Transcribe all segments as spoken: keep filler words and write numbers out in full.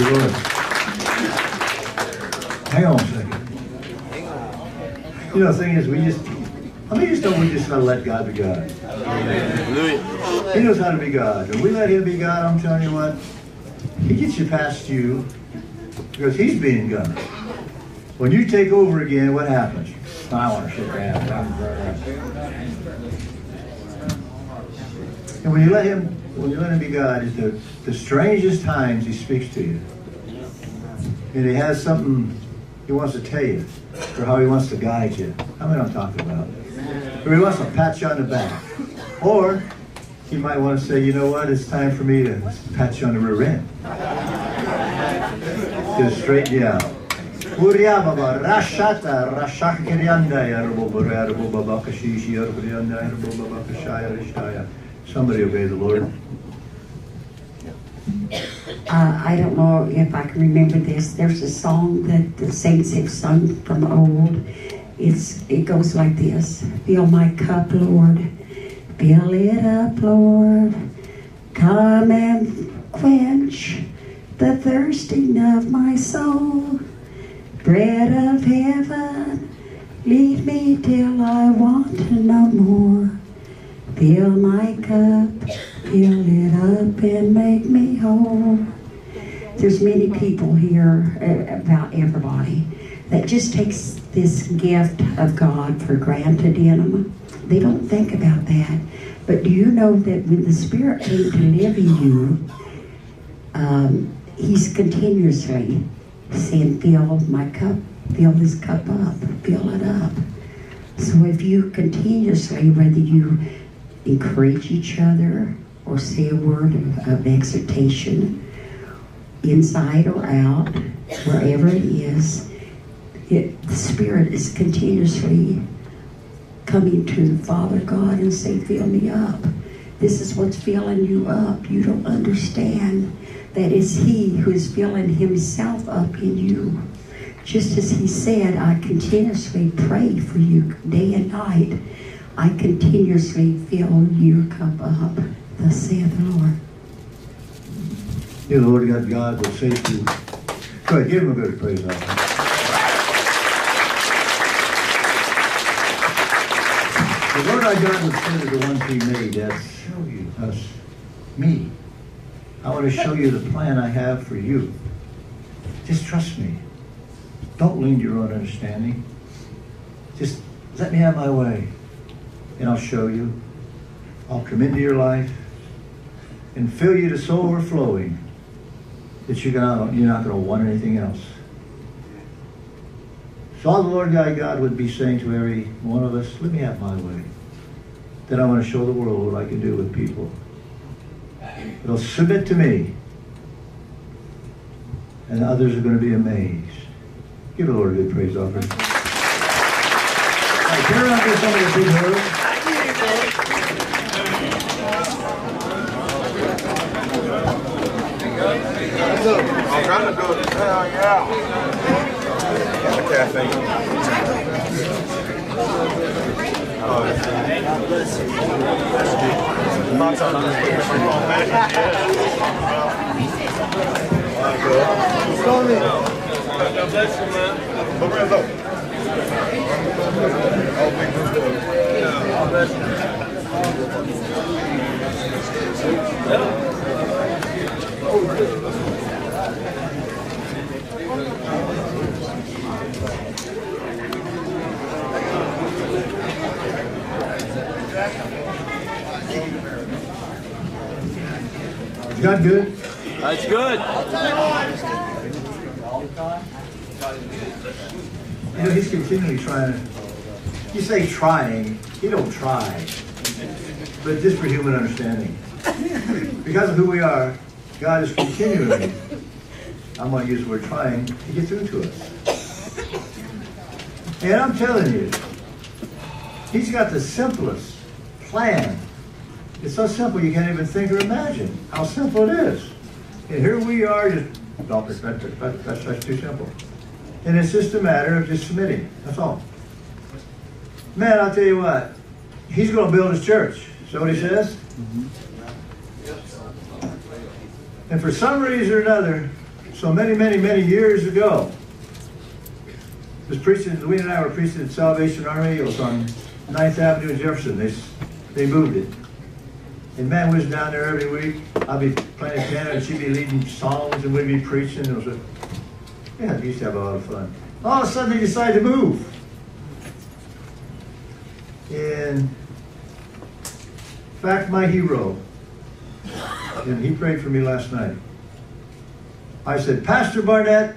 the Lord. Hang on a second. You know, the thing is, we just, I mean, just don't we just kind of let God be God? Amen. He knows how to be God. When we let Him be God, I'm telling you what, He gets you past you because He's being God. When you take over again, what happens? I want to shake your hand. And when you let Him, when you let Him be God, is the, the strangest times He speaks to you. And He has something He wants to tell you, or how He wants to guide you. I mean, I'm talking about. Or He wants to pat you on the back. Or He might want to say, you know what, it's time for me to pat you on the rear end. To straighten you out. Somebody obey the Lord. Uh, I don't know if I can remember this. There's a song that the saints have sung from old. It's It goes like this. Fill my cup, Lord. Fill it up, Lord. Come and quench the thirsting of my soul. Bread of heaven, lead me till I want no more. Fill my cup, fill it up, and make me whole. There's many people here, about everybody, that just takes this gift of God for granted in them. They don't think about that. But do you know that when the Spirit came to live in you, um, He's continuously saying, fill my cup, fill this cup up, fill it up. So if you continuously, whether you encourage each other or say a word of, of exhortation, inside or out, wherever it is, it, the Spirit is continuously coming to Father God and saying, fill me up. This is what's filling you up. You don't understand that it's He who is filling Himself up in you. Just as He said, I continuously pray for you day and night. I continuously fill your cup up, thus saith the Lord. Dear Lord God, God will save you. Go ahead, give Him a good praise offering. The Lord our God will send us the ones He made. That's show you, us, me. I want to show you the plan I have for you. Just trust me. Don't lean to your own understanding. Just let me have my way. And I'll show you. I'll come into your life and fill you to so overflowing that you're not, you're not going to want anything else. So all the Lord God, God would be saying to every one of us, let me have my way. Then I want to show the world what I can do with people. They'll submit to me. And others are going to be amazed. Give the Lord a good praise offering. All right, turn around to somebody that's been heard. I'm trying to do it. Hell yeah. Okay, I think. God bless you, man. Over and over. God bless you. Is God good? That's good. You know, He's continually trying to, you say trying, He don't try. But just for human understanding. Because of who we are, God is continually, I'm going to use the word trying, to get through to us. And I'm telling you, He's got the simplest plan. It's so simple you can't even think or imagine how simple it is. And here we are, just, that's, that's too simple. And it's just a matter of just submitting, that's all. Man, I'll tell you what, He's going to build His church. Is that what He says? Mm-hmm. And for some reason or another, So many, many, many years ago, was preaching. Louie and I were preaching at Salvation Army. It was on ninth avenue in Jefferson. They they moved it. And man, we was down there every week. I'd be playing piano, and she'd be leading songs, and we'd be preaching. It was a, yeah, we used to have a lot of fun. All of a sudden, they decided to move. And in fact, my hero, and he prayed for me last night. I said, Pastor Barnett,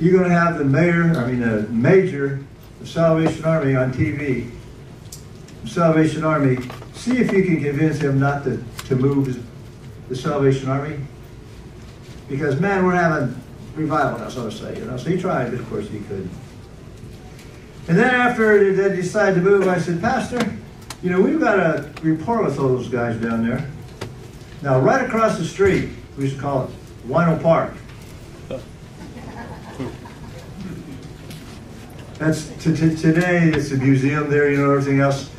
you're going to have the mayor, I mean, the major of Salvation Army on T V, Salvation Army. See if you can convince him not to, to move the Salvation Army. Because, man, we're having revival, that's what I say, you know. So he tried, but of course he couldn't. And then after they decided to move, I said, Pastor, you know, we've got a rapport with all those guys down there. Now, right across the street, we used to call it Wino Park. That's t t today, it's a museum there, you know, everything else.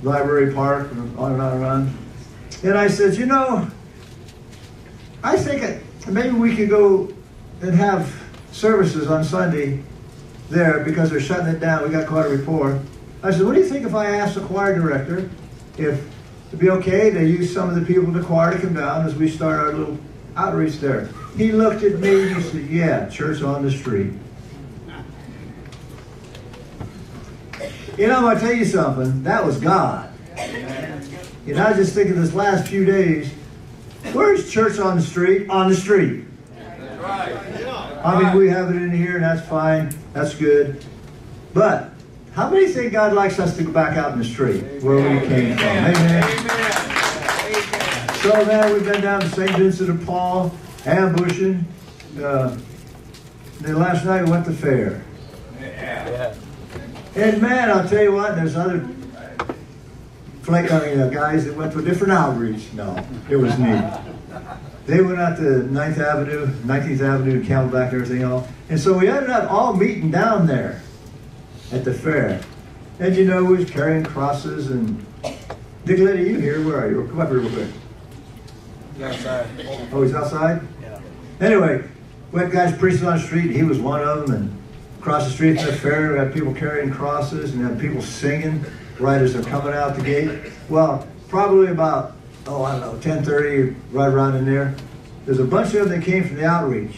Library Park, and on and on and on. And I said, you know, I think it, maybe we could go and have services on Sunday there because they're shutting it down. We got quite a rapport. I said, what do you think if I asked the choir director if it'd be okay to use some of the people in the choir to come down as we start our little outreach there? He looked at me and he said, yeah, church on the street. You know, I'm going to tell you something. That was God. You know, I was just thinking this last few days, where's church on the street? On the street. Right. I mean, we have it in here, and that's fine. That's good. But how many think God likes us to go back out in the street where we came from? Amen. Amen. Amen. So, man, we've been down to Saint Vincent de Paul, ambushing. Uh, then last night we went to fair. Yeah. And, man, I'll tell you what, there's other flake, I mean, uh, guys that went to a different outreach. No, it was neat. They went out to ninth avenue, nineteenth avenue, Camelback, and everything else. And so we ended up all meeting down there at the fair. And you know, we was carrying crosses and... Nicoletti, you here? Where are you? Come up here real quick. He's outside. Oh, he's outside? Yeah. Anyway, we had guys preaching on the street, and he was one of them. And across the street from the fair, we had people carrying crosses and had people singing right as they're coming out the gate. Well, probably about, oh, I don't know, ten thirty, right around in there. There's a bunch of them that came from the outreach.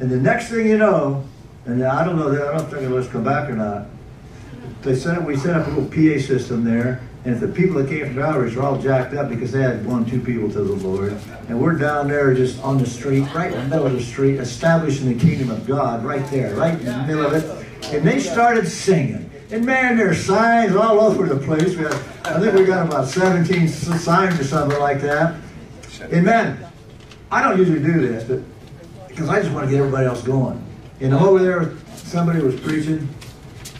And the next thing you know, and I don't know, I don't think it'll come back or not. They set up, we set up a little P A system there, and if the people that came from the outreach are all jacked up because they had one, two people to the Lord, and we're down there just on the street, right in the middle of the street, establishing the kingdom of God, right there, right in the middle of it, and they started singing. And man, there are signs all over the place. We had, I think we got about seventeen signs or something like that. And man, I don't usually do this, but because I just want to get everybody else going. And over there, somebody was preaching,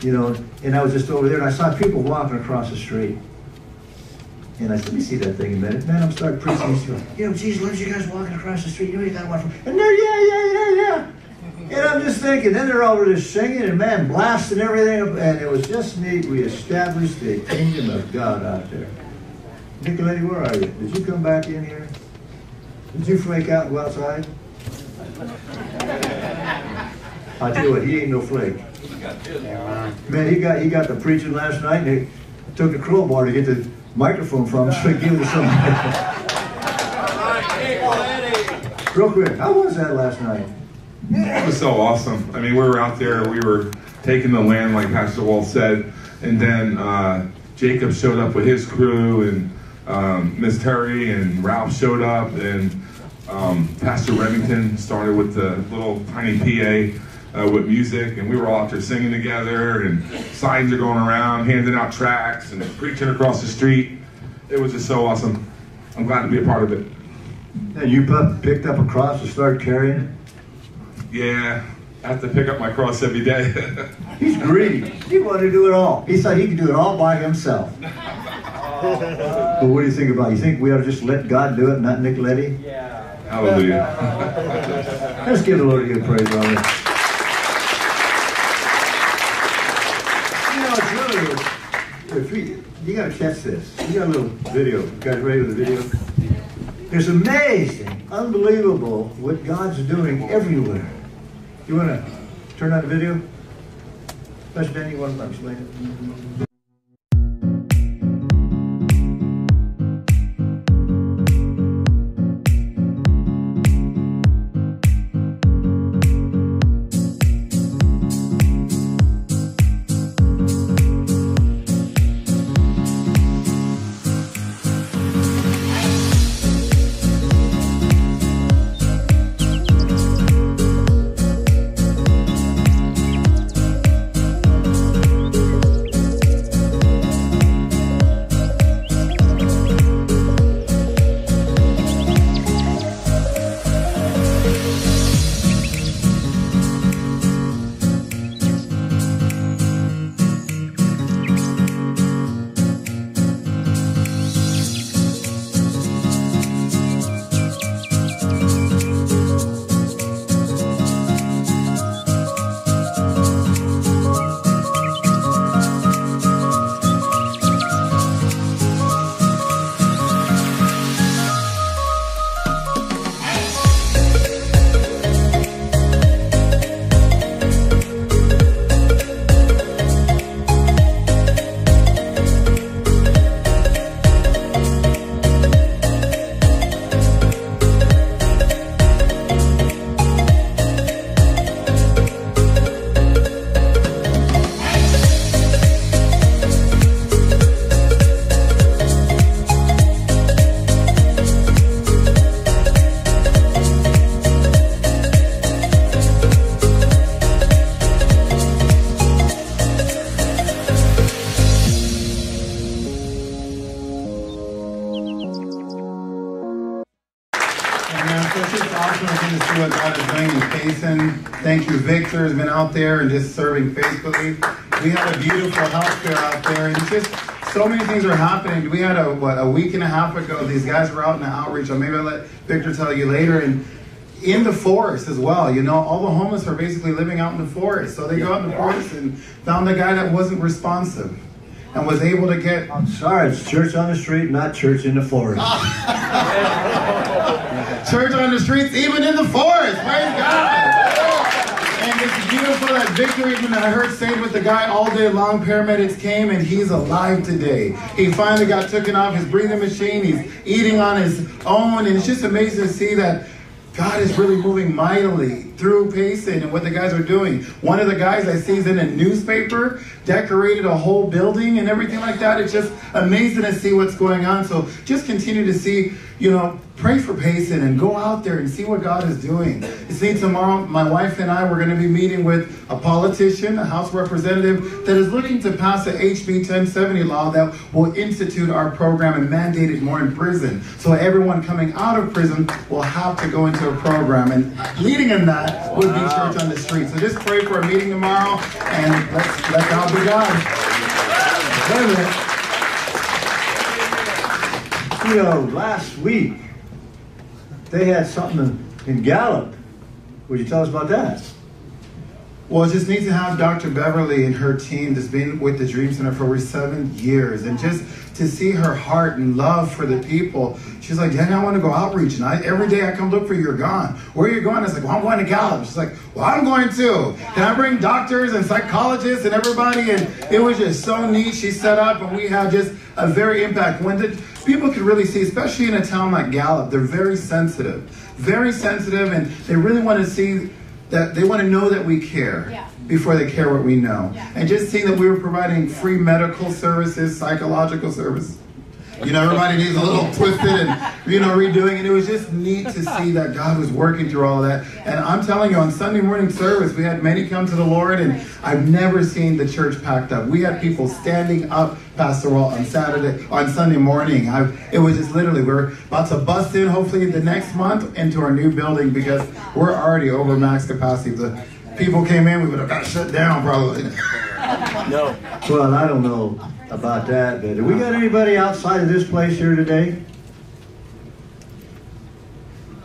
you know, and I was just over there, and I saw people walking across the street. And I said, let me see that thing in a minute. Man, I'm starting preaching. He's going, you know, geez, Lord, you guys walking across the street. You know, you got to watch them. And they're, yeah, yeah, yeah, yeah. And I'm just thinking, then they're over there singing, and man, blasting everything. And it was just neat. We established the kingdom of God out there. Nicoletti, where are you? Did you come back in here? Did you flake out and go outside? I tell you what, he ain't no flake. Man, he got he got the preaching last night, and he took a crowbar to get the microphone from him, so he gave it to somebody. Real quick, how was that last night? It was so awesome. I mean, we were out there, we were taking the land, like Pastor Walt said, and then uh, Jacob showed up with his crew, and um, Miss Terry and Ralph showed up, and Um, Pastor Remington started with the little tiny P A uh, with music, and we were all out there singing together, and signs are going around, handing out tracts, and preaching across the street. It was just so awesome. I'm glad to be a part of it. And you picked up a cross and started carrying it? Yeah, I have to pick up my cross every day. He's greedy. He wanted to do it all. He thought he could do it all by himself. Oh. But what do you think about it? You think we ought to just let God do it, not Nicoletti? Yeah. Hallelujah. Let's give the Lord a good praise, brother. You know, it's really, if we, you got to catch this. You got a little video. You guys ready for the video? It's amazing, unbelievable what God's doing everywhere. You want to turn on the video? Pastor Danny, you want to explain it? Thank you, Victor, has been out there and just serving faithfully. We had a beautiful house fair out there, and just so many things are happening. We had a what a week and a half ago. These guys were out in the outreach. So maybe I'll let Victor tell you later. And in the forest as well, you know, all the homeless are basically living out in the forest. So they yeah, go out in the forest and found a guy that wasn't responsive and was able to get. I'm sorry, it's church on the street, not church in the forest. Church on the streets, even in the forest. Praise God. It's beautiful that Victor, even I heard, stayed with the guy all day long. Paramedics came and he's alive today. He finally got taken off his breathing machine. He's eating on his own. And it's just amazing to see that God is really moving mightily through Payson and what the guys are doing. One of the guys I see is in a newspaper, decorated a whole building and everything like that. It's just amazing to see what's going on. So just continue to see, you know, pray for Payson and go out there and see what God is doing. You see, tomorrow my wife and I, we're going to be meeting with a politician, a House representative that is looking to pass an H B ten seventy law that will institute our program and mandate it more in prison. So everyone coming out of prison will have to go into a program, and leading in that would be church on the street. So just pray for a meeting tomorrow, and let's let God be God. Wait a minute. You know, last week they had something in Gallup. Would you tell us about that? Well, just need to have Doctor Beverly and her team that's been with the Dream Center for over seven years, and just to see her heart and love for the people. She's like, Danny, I want to go outreach, and I, every day I come look for you, you're gone. Where are you going? I was like, well, I'm going to Gallup. She's like, well, I'm going too. Can I bring doctors and psychologists and everybody? And it was just so neat. She set up, and we had just a very impact. When the people could really see, especially in a town like Gallup, they're very sensitive, very sensitive, and they really want to see that they want to know that we care yeah. before they care what we know. Yeah. And just seeing that we were providing free medical services, psychological services. You know, everybody needs a little twisted and, you know, redoing. And it was just neat to see that God was working through all that. Yeah. And I'm telling you, on Sunday morning service, we had many come to the Lord, and right. I've never seen the church packed up. We had right. people standing up, Pastor Walt, on Saturday, on Sunday morning. I, it was just literally, we're about to bust in, hopefully the next month, into our new building, because we're already over max capacity. The people came in, we would have got shut down probably. No. Well, I don't know about that, but do we got anybody outside of this place here today?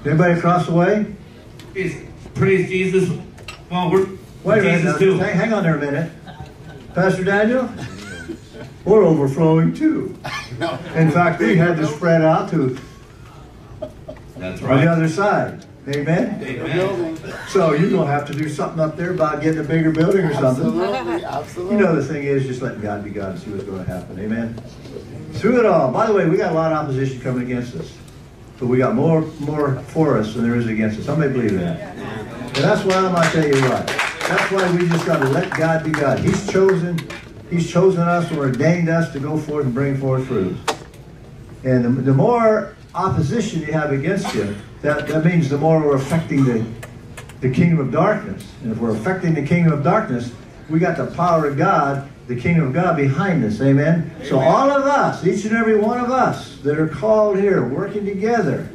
Anybody across the way? Praise, praise Jesus. Well, we're wait a minute. Too. Hang, hang on there a minute, Pastor Daniel. We're overflowing too. In fact, we had to spread out to That's right. On the other side. Amen? Amen. So you're going to have to do something up there about getting a bigger building or something. Absolutely. Absolutely. You know, the thing is just letting God be God and see what's going to happen. Amen? Through it all. By the way, we got a lot of opposition coming against us. But we got more more for us than there is against us. Somebody believe that? And that's why I'm going to tell you what. That's why we just got to let God be God. He's chosen. He's chosen us or ordained us to go forth and bring forth fruit. And the, the more opposition you have against you, that, that means the more we're affecting the, the kingdom of darkness. And if we're affecting the kingdom of darkness, we got the power of God, the kingdom of God behind us. Amen? Amen. So all of us, each and every one of us that are called here, working together,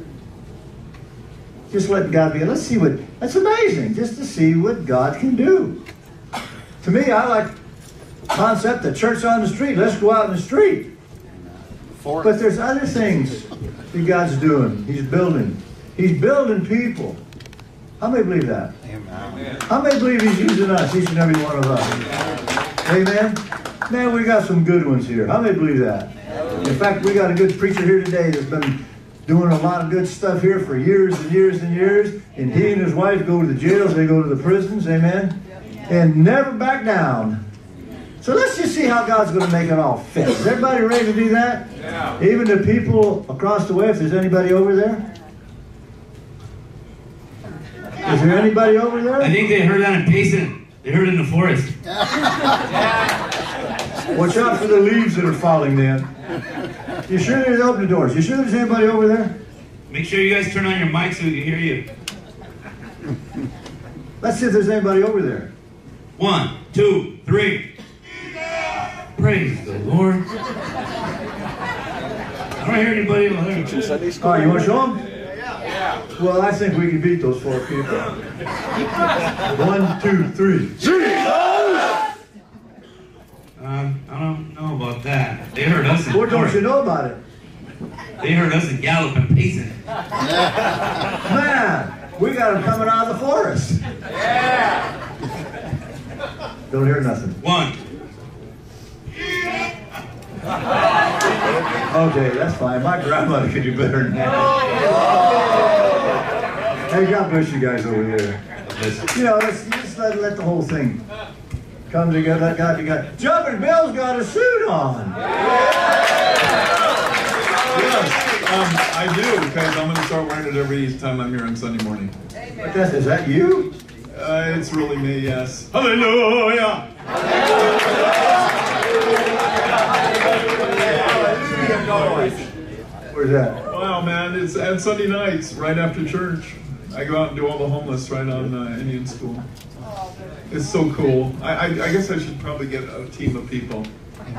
just let God be. Let's see what, that's amazing, just to see what God can do. To me, I like the concept of church on the street. Let's go out in the street. But there's other things that God's doing. He's building. He's building people. How many believe that? Amen. How many believe He's using us, each and every one of us? Amen? Man, we got some good ones here. How many believe that? In fact, we got a good preacher here today that's been doing a lot of good stuff here for years and years and years. And he and his wife go to the jails. They go to the prisons. Amen? And never back down. So let's just see how God's going to make it all fit. Is everybody ready to do that? Yeah. Even the people across the way, if there's anybody over there? Is there anybody over there? I think they heard that in Payson. They heard it in the forest. Watch out for the leaves that are falling, man. You sure there's open doors? You sure there's anybody over there? Make sure you guys turn on your mic so we can hear you. Let's see if there's anybody over there. One, two, three. Praise the Lord. I don't hear anybody over there. Oh, you want to show them? Yeah. Well, I think we can beat those four people. One, two, three. Jesus! Um, I don't know about that. They heard us in What don't you know about it? They heard us in Gallup and Payson. Man, we got them coming out of the forest. Yeah. Don't hear nothing. One. Okay, that's fine. My grandmother could do better than that. Hey, God bless you guys over here. You know, let's just let, let the whole thing come together. Let God be God. Jumping Bill's got a suit on. Yes, um, I do, because I'm going to start wearing it every time I'm here on Sunday morning. But that's, is that you? Uh, it's really me, yes. Hallelujah! Where's that? Wow, man, it's on Sunday nights, right after church. I go out and do all the homeless right on uh, Indian School. It's so cool. I, I, I guess I should probably get a team of people.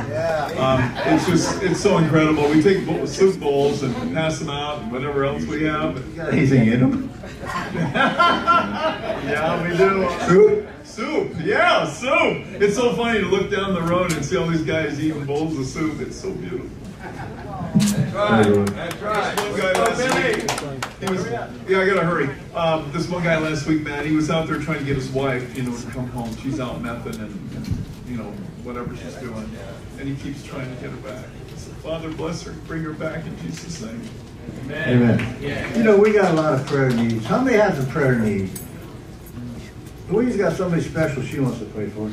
Yeah. Um, it's just, it's so incredible. We take bowl, soup bowls and pass them out and whatever else we have. You got anything in them? Yeah, we do. Soup? Soup, yeah, soup. It's so funny to look down the road and see all these guys eating bowls of soup. It's so beautiful. That's right. That's right. This one guy last week, he was, yeah, I gotta hurry. Um, this one guy last week, man, he was out there trying to get his wife, you know, to come home. She's out method and, you know, whatever she's doing. And he keeps trying to get her back. He said, Father, bless her, bring her back in Jesus' name. Amen. Amen. Yeah. You know, we got a lot of prayer needs. How many has a prayer need? Louie's got somebody special she wants to pray for.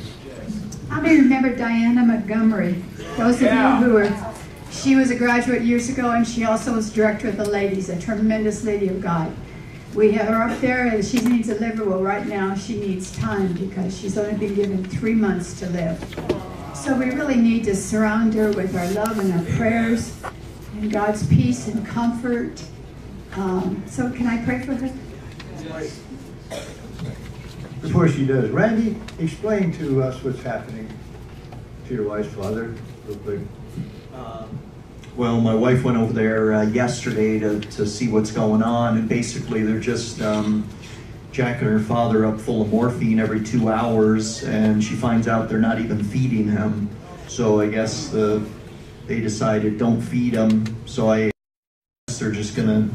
I remember Diana Montgomery. Those of yeah. you who are. She was a graduate years ago, and she also was director of the ladies, a tremendous lady of God. We have her up there, and she needs a Liverpool right now. She needs time because she's only been given three months to live. So we really need to surround her with our love and our prayers and God's peace and comfort. Um, so can I pray for her? Yes. Before she does, Randy, explain to us what's happening to your wife's father real quick. Um, well, my wife went over there uh, yesterday to, to see what's going on, and basically they're just um, jacking her father up full of morphine every two hours, and she finds out they're not even feeding him. So I guess the, they decided don't feed him, so I guess they're just going to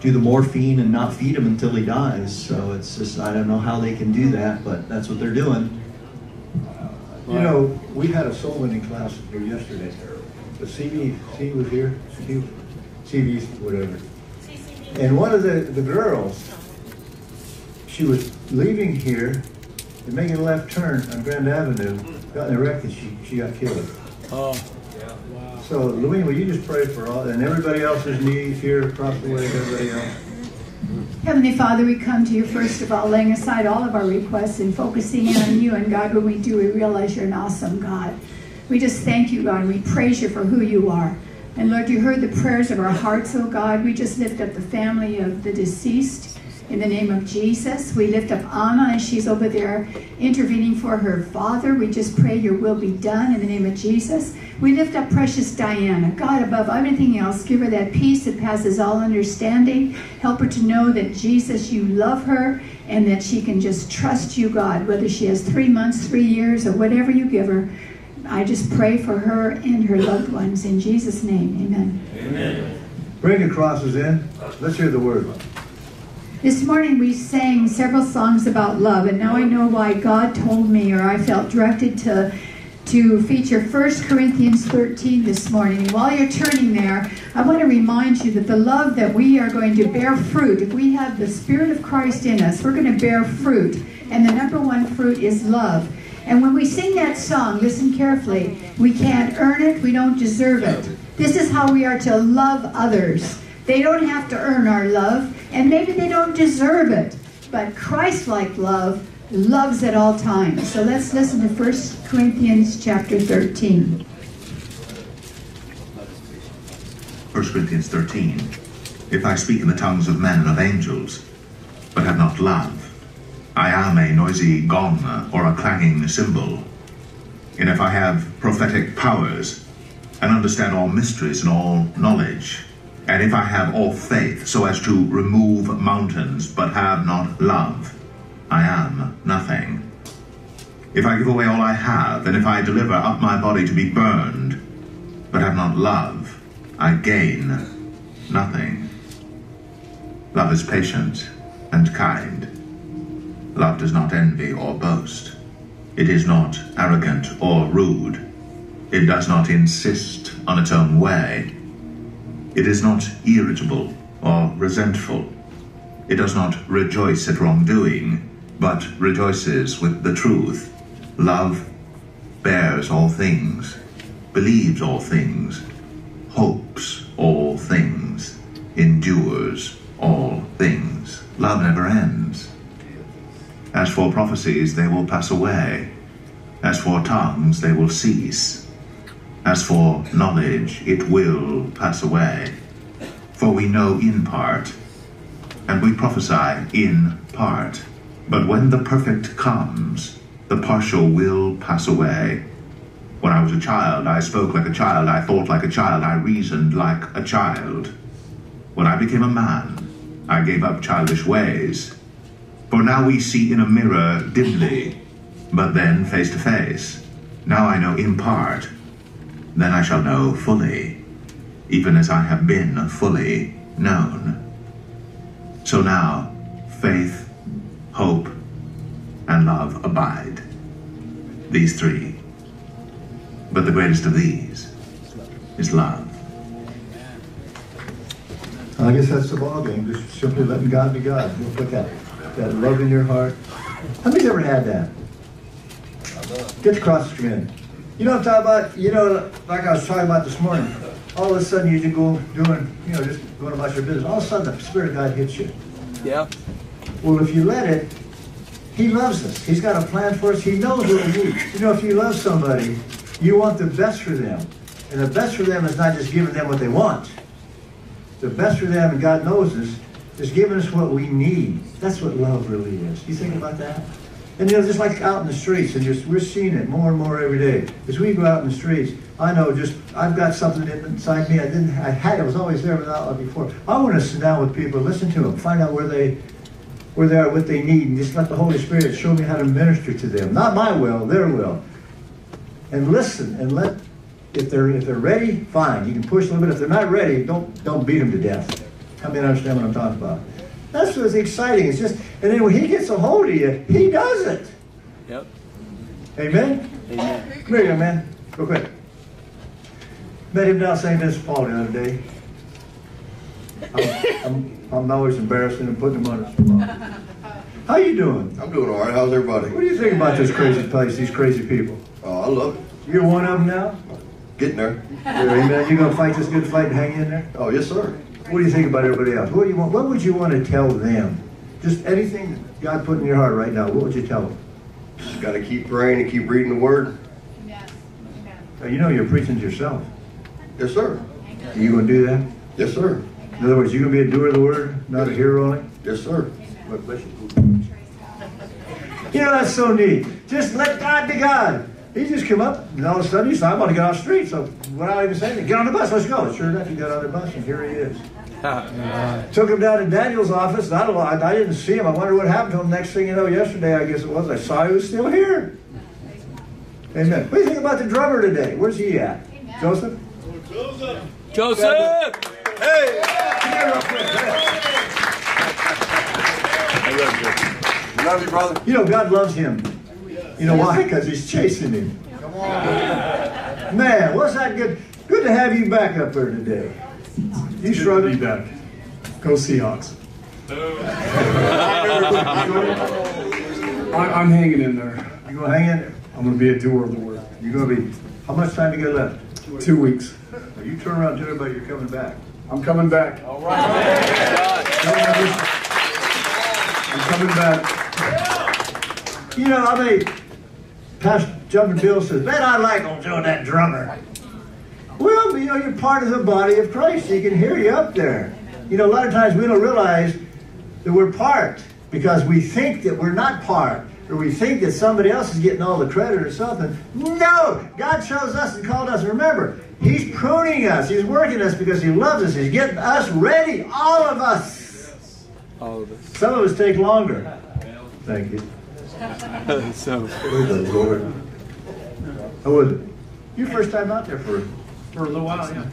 do the morphine and not feed him until he dies. So it's just, I don't know how they can do that, but that's what they're doing. You know, we had a soul winning class here yesterday. The C V C was here. C V C, whatever. C C B. And one of the, the girls, she was leaving here and making a left turn on Grand Avenue, got in a wreck and she, she got killed. Oh. Yeah. Wow. So, Louie, will you just pray for all, and everybody else's needs here, across the way, everybody else. Heavenly Father, we come to you first of all, laying aside all of our requests and focusing in on you. And God, when we do, we realize you're an awesome God. We just thank you, God, and we praise you for who you are. And Lord, you heard the prayers of our hearts, oh God. We just lift up the family of the deceased in the name of Jesus. We lift up Anna as she's over there intervening for her father. We just pray your will be done in the name of Jesus. We lift up precious Diana. God, above everything else, give her that peace that passes all understanding. Help her to know that, Jesus, you love her and that she can just trust you, God, whether she has three months, three years, or whatever you give her. I just pray for her and her loved ones. In Jesus' name, amen. Amen. Bring the crosses in. Let's hear the word. This morning we sang several songs about love, and now I know why God told me, or I felt directed to, to feature First Corinthians thirteen this morning. And while you're turning there, I want to remind you that the love that we are going to bear fruit, if we have the Spirit of Christ in us, we're going to bear fruit. And the number one fruit is love. And when we sing that song, listen carefully, we can't earn it, we don't deserve it. This is how we are to love others. They don't have to earn our love, and maybe they don't deserve it. But Christ-like love loves at all times. So let's listen to First Corinthians chapter thirteen. First Corinthians thirteen. If I speak in the tongues of men and of angels, but have not love, I am a noisy gong or a clanging cymbal. And if I have prophetic powers, and understand all mysteries and all knowledge, and if I have all faith so as to remove mountains, but have not love, I am nothing. If I give away all I have, and if I deliver up my body to be burned, but have not love, I gain nothing. Love is patient and kind. Love does not envy or boast. It is not arrogant or rude. It does not insist on its own way. It is not irritable or resentful. It does not rejoice at wrongdoing, but rejoices with the truth. Love bears all things, believes all things, hopes all things, endures all things. Love never ends. As for prophecies, they will pass away. As for tongues, they will cease. As for knowledge, it will pass away. For we know in part, and we prophesy in part. But when the perfect comes, the partial will pass away. When I was a child, I spoke like a child, I thought like a child, I reasoned like a child. When I became a man, I gave up childish ways. For now we see in a mirror dimly, but then face to face. Now I know in part, then I shall know fully, even as I have been fully known. So now faith, hope, and love abide, these three. But the greatest of these is love. I guess that's the ball game, just simply letting God be God. Look at it. That love in your heart. How many ever had that? Get the crosses in. You know what I'm talking about? You know, like I was talking about this morning, all of a sudden you just go doing, you know, just going about your business. All of a sudden the Spirit of God hits you. Yeah. Well, if you let it, He loves us. He's got a plan for us. He knows what we need. You know, if you love somebody, you want the best for them. And the best for them is not just giving them what they want. The best for them, and God knows this, is giving us what we need. That's what love really is. You think about that? And you know, just like out in the streets, and just we're seeing it more and more every day. As we go out in the streets, I know just I've got something inside me. I didn't. I had. It was always there without before. I want to sit down with people, listen to them, find out where they, where they are, what they need, and just let the Holy Spirit show me how to minister to them. Not my will, their will. And listen, and let if they're if they're ready, fine. You can push a little bit. If they're not ready, don't don't beat them to death. I mean, I understand what I'm talking about. That's what's exciting. It's just, and then when He gets a hold of you, He does it. Yep. Amen? Amen. Come here, young man. Real quick. Met him down Saint Vincent de Paul the other day. I'm, I'm, I'm always embarrassing and putting them on the spot. How you doing? I'm doing all right. How's everybody? What do you think about this crazy place, these crazy people? Oh, I love it. You're one of them now? Getting there. Yeah, you're going to fight this good fight and hang in there? Oh, yes, sir. What do you think about everybody else? What, do you want, what would you want to tell them? Just anything that God put in your heart right now, what would you tell them? Just got to keep praying and keep reading the Word. Yes. Amen. Now, you know you're preaching to yourself. Yes, sir. Amen. Are you going to do that? Yes, sir. Amen. In other words, you're going to be a doer of the Word, not yes. a hearer only? Yes, sir. Amen. Bless you. You know, that's so neat. Just let God be God. He just came up, and all of a sudden he said, I'm going to get off the street. So without even saying it, get on the bus, let's go. Sure enough, he got on the bus, and here he is. Uh, Took him down to Daniel's office. I don't know, I, I didn't see him. I wonder what happened to him. Next thing you know, yesterday, I guess it was, I saw he was still here. Amen. What do you think about the drummer today? Where's he at? Amen. Joseph? Joseph! Joseph! Hey! I love you. I love you, brother. You know, God loves him. You know why? Because he's chasing him. Come on. Man, what's that good? Good to have you back up there today. You shrugged. Be back. Go Seahawks. I, I'm hanging in there. You gonna hang in there? I'm gonna be a doer of the word. You're gonna be. How much time you got left? Two weeks. Now you turn around to everybody. You're coming back. I'm coming back. All right. I'm coming back. You know, I mean, Pastor Jumping Bill says, "Man, I like old Joe, that drummer." Well, you know, you're part of the body of Christ. He can hear you up there. You know, a lot of times we don't realize that we're part because we think that we're not part, or we think that somebody else is getting all the credit or something. No! God chose us and called us. Remember, He's pruning us. He's working us because He loves us. He's getting us ready. All of us. All of us. Some of us take longer. Thank you. So, oh, Lord. How was it? Your first time out there for For a little while, yeah.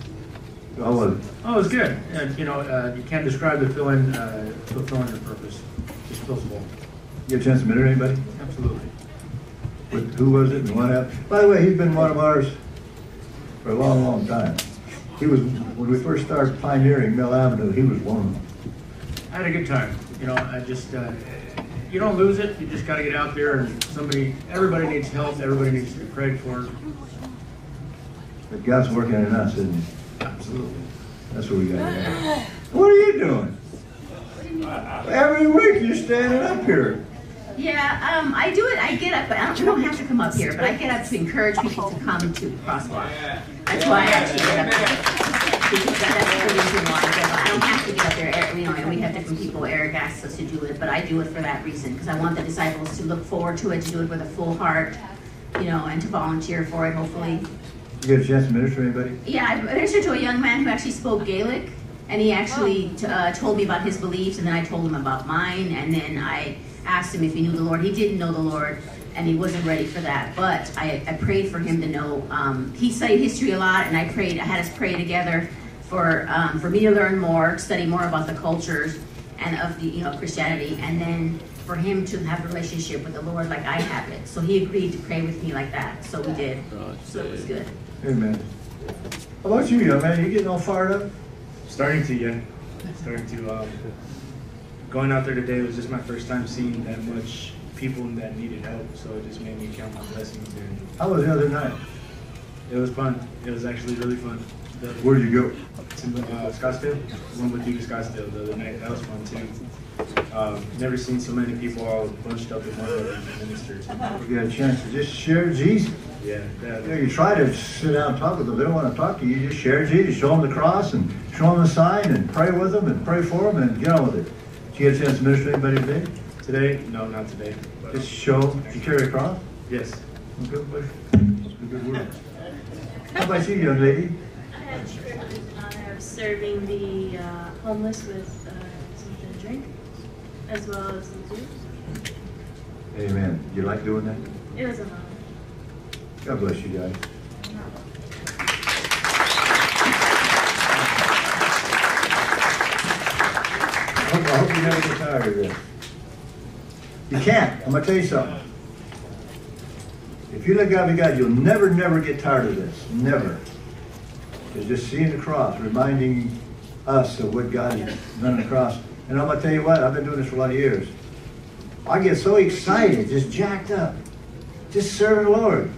How was it? Oh, it was good. And, you know, uh, you can't describe the feeling uh, fulfilling your purpose. Just feels full. You have a chance to meet anybody? Absolutely. But who was it and what happened? By the way, he's been one of ours for a long, long time. He was, when we first started pioneering Mill Avenue, he was one of them. I had a good time. You know, I just, uh, you don't lose it. You just got to get out there and somebody, everybody needs help. Everybody needs to be prayed for. But God's working in us, isn't He? Absolutely. That's what we got to do. What are you doing? What do you mean? Every week you're standing up here. Yeah, um, I do it. I get up. I don't, I don't have to come up here, but I get up to encourage people to come to Crosswalk. That's why I actually get up there. Because that's the reason why I get up. I don't have to get up there. You know, and we have different people, Eric asks us to do it, but I do it for that reason. Because I want the disciples to look forward to it, to do it with a full heart, you know, and to volunteer for it, hopefully. You get a chance to minister to anybody? Yeah, I ministered to a young man who actually spoke Gaelic, and he actually t uh, told me about his beliefs, and then I told him about mine, and then I asked him if he knew the Lord. He didn't know the Lord, and he wasn't ready for that, but I, I prayed for him to know. Um, he studied history a lot, and I prayed. I had us pray together for um, for me to learn more, study more about the cultures and of the you know Christianity, and then for him to have a relationship with the Lord like I have it. So he agreed to pray with me like that, so we did. So it was good. Amen. How about you, young man? Are you getting all fired up? Starting to, yeah. Starting to. Um, going out there today was just my first time seeing that much people that needed help, so it just made me count my blessings. And how was the other night? It was fun. It was actually really fun. The, Where did you go? To uh, Scottsdale. Went with you to Scottsdale the other night. That was fun too. Um, never seen so many people all bunched up in one room and ministered. You got a chance to just share Jesus. Yeah, that, you know, you try to sit down and talk with them. They don't want to talk to you. You just share Jesus, show them the cross, and show them the sign, and pray with them, and pray for them, and get on with it. Did you get a chance to minister to anybody today? Today? No, not today. Just show them. Did you carry a cross? Yes. Good, good word. How about you, young lady? I had the privilege and honor of serving the uh, homeless with uh, something to drink, as well as some food. Amen. Did you like doing that? It was an honor. God bless you guys. I hope, I hope you never get tired of this. You can't. I'm going to tell you something. If you let God be God, you'll never, never get tired of this. Never. It's just seeing the cross, reminding us of what God has done on the cross. And I'm going to tell you what, I've been doing this for a lot of years. I get so excited, just jacked up, just serving the Lord.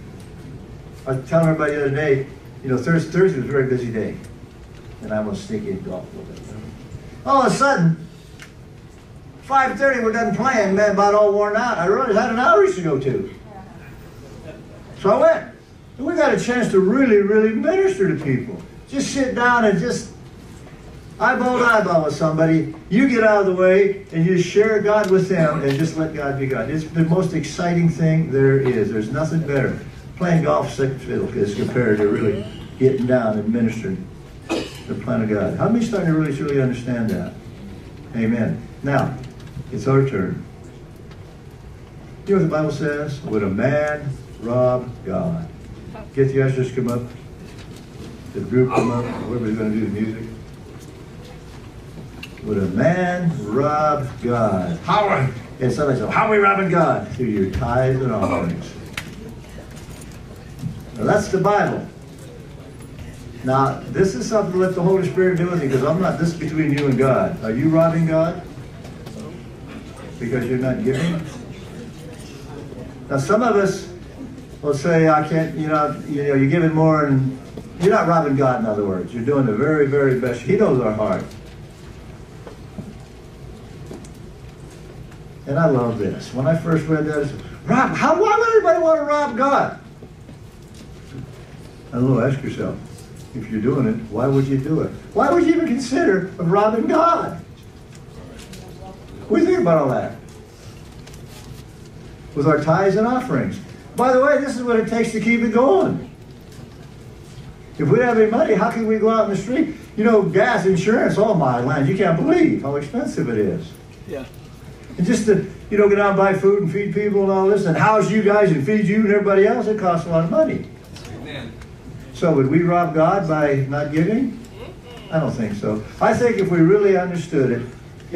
I was telling everybody the other day, you know, Thursday, Thursday was a very busy day. And I was sneaking golf a little bit. All of a sudden, five thirty, we're done playing, man, about all worn out. I realized I had an outreach to go to. So I went. And we got a chance to really, really minister to people. Just sit down and just eyeball to eyeball with somebody. You get out of the way and you share God with them and just let God be God. It's the most exciting thing there is. There's nothing better. Playing golf second fiddle is compared to really getting down and ministering the plan of God. How many starting to really, truly understand that? Amen. Now, it's our turn. You know what the Bible says? Would a man rob God? Get the ushers come up. The group come up. Whoever's going to do the music. Would a man rob God? How are, and somebody said, how are we robbing God? Through your tithes and offerings. Now, that's the Bible. Now, this is something to let the Holy Spirit do with you, because I'm not, this is between you and God. Are you robbing God? Because you're not giving? Now, some of us will say, I can't, you know, you know, you're giving more, and you're not robbing God, in other words. You're doing the very, very best. He knows our heart. And I love this. When I first read that, I said, Rob, how, why would anybody want to rob God? I don't know, ask yourself. If you're doing it, why would you do it? Why would you even consider robbing God? What do you think about all that? With our tithes and offerings. By the way, this is what it takes to keep it going. If we don't have any money, how can we go out in the street? You know, gas, insurance, oh my land, you can't believe how expensive it is. Yeah. And just to, you know, get out and buy food and feed people and all this and house you guys and feed you and everybody else, it costs a lot of money. Amen. So would we rob God by not giving? I don't think so. I think if we really understood it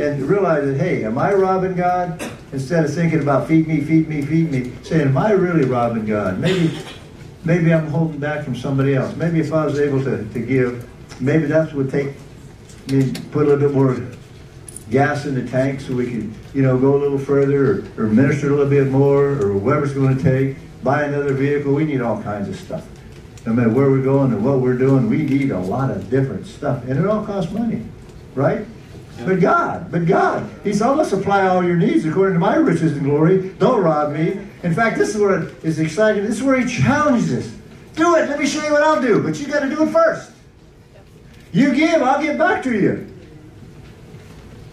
and realized that, hey, am I robbing God? Instead of thinking about feed me, feed me, feed me, saying, am I really robbing God? Maybe maybe I'm holding back from somebody else. Maybe if I was able to, to give, maybe that would take me, put a little bit more gas in the tank so we could, you know, go a little further or, or minister a little bit more or whatever's going to take, buy another vehicle. We need all kinds of stuff. No matter where we're going and what we're doing, we need a lot of different stuff. And it all costs money, right? Yeah. But God, but God, He said, I'm going to supply all your needs according to my riches and glory. Don't rob me. In fact, this is where it is exciting. This is where He challenges us. Do it. Let me show you what I'll do. But you got to do it first. You give, I'll give back to you.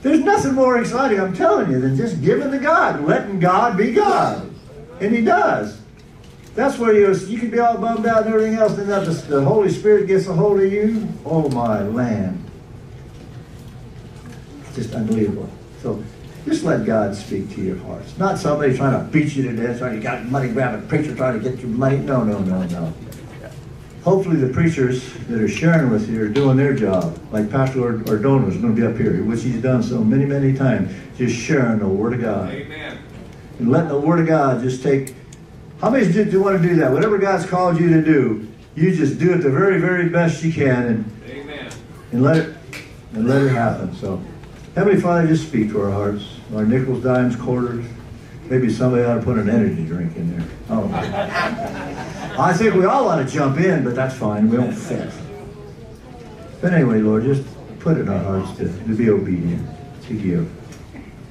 There's nothing more exciting, I'm telling you, than just giving to God, letting God be God. And He does. That's where you, you can be all bummed out and everything else, and that the Holy Spirit gets a hold of you. Oh, my land. Just unbelievable. So just let God speak to your hearts. Not somebody trying to beat you to death, trying to get money, grab a preacher trying to get your money. No, no, no, no. Hopefully the preachers that are sharing with you are doing their job. Like Pastor Ordona is going to be up here, which he's done so many, many times, just sharing the Word of God. Amen. And letting the Word of God just take... How many do you want to do that? Whatever God's called you to do, you just do it the very, very best you can, and Amen. and let it and let it happen. So, Heavenly Father, just speak to our hearts, our nickels, dimes, quarters. Maybe somebody ought to put an energy drink in there. Oh, I think we all ought to jump in, but that's fine. We don't fit. But anyway, Lord, just put it in our hearts to, to be obedient, to give,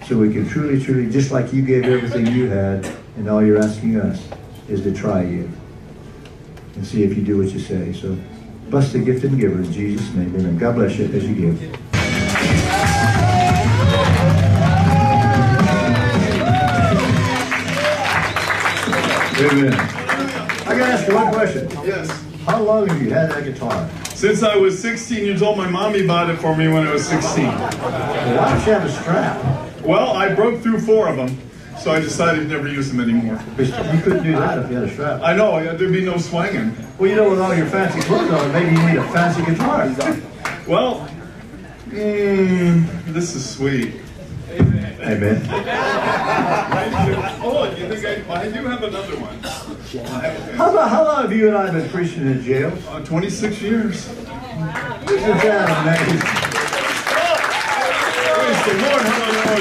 so we can truly, truly, just like You gave everything You had. And all You're asking us is to try You and see if You do what You say. So bless the gift and giver in Jesus' name. Amen. God bless you as you give. Amen. I got to ask you one question. Yes. How long have you had that guitar? Since I was sixteen years old. My mommy bought it for me when I was sixteen. Why don't you have a strap? Well, I broke through four of them. So I decided to never use them anymore. But you couldn't do that if you had a strap. I know, there'd be no swinging. Well, you know, with all your fancy clothes on, maybe you need a fancy guitar. Well, mm, this is sweet. Amen. Amen. Oh, you think I, I do have another one. How, about, how long have you and I been preaching in jail? Uh, twenty-six years. Isn't that amazing? Praise the Lord, hello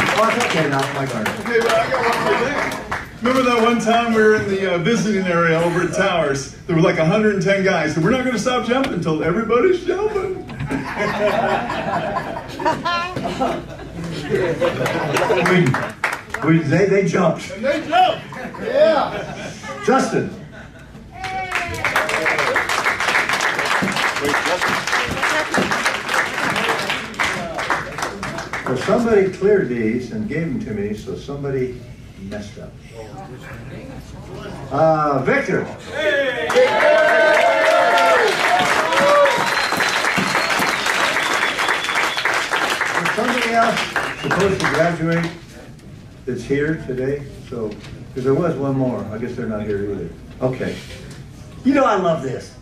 Lord, something joy. Oh, okay, now my card. Okay, well, I got one for you. Remember that one time we were in the uh, visiting area over at Towers? There were like one hundred ten guys, so we're not going to stop jumping until everybody's jumping. we, we, they, they jumped. And they jumped! Yeah! Justin. Well, somebody cleared these and gave them to me, so somebody messed up. Uh, Victor. Hey. Is somebody else supposed to graduate that's here today? So, because there was one more. I guess they're not here either. Okay. You know I love this.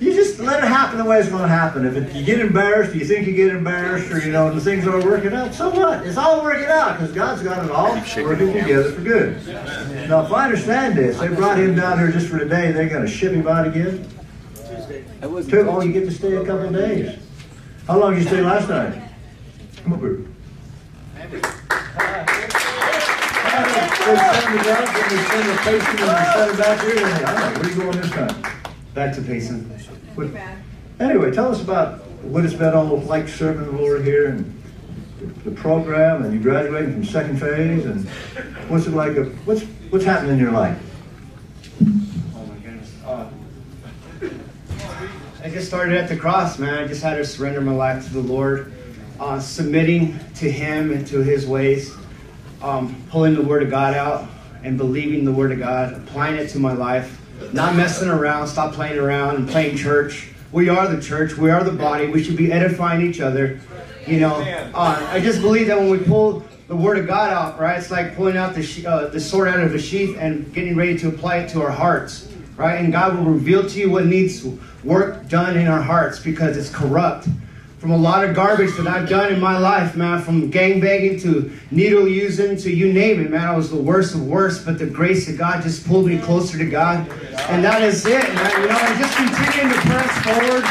You just let it happen the way it's going to happen. If it, you get embarrassed, you think you get embarrassed, or you know the things aren't working out, so what? It's all working out because God's got it all working together for good. Now, if I understand this, they brought him down here just for today. They're going to ship him out again. Tuesday. Oh, you get to stay a couple of days. How long did you stay last night? Come over. They send it out, and they send the patient, and they send it back here. All right, where are you going this time? Back to Payson. What, anyway, tell us about what it's been all like serving the Lord here and the, the program, and you graduating from second phase, and what's it like? A, what's what's happening in your life? Oh my goodness! Uh, I just started at the cross, man. I just had to surrender my life to the Lord, uh, submitting to Him and to His ways, um, pulling the Word of God out and believing the Word of God, applying it to my life. Not messing around, stop playing around and playing church. We are the church. We are the body. We should be edifying each other. You know, uh, I just believe that when we pull the Word of God out, right, it's like pulling out the, she uh, the sword out of a sheath and getting ready to apply it to our hearts, right? And God will reveal to you what needs work done in our hearts because it's corrupt. From a lot of garbage that I've done in my life, man, from gangbanging to needle using to you name it, man, I was the worst of worst, but the grace of God just pulled me closer to God, and that is it, man, you know, and just continuing to press forward.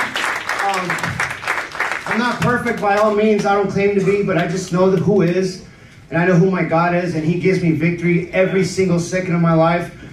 Um, I'm not perfect by all means, I don't claim to be, but I just know that who is, and I know who my God is, and He gives me victory every single second of my life.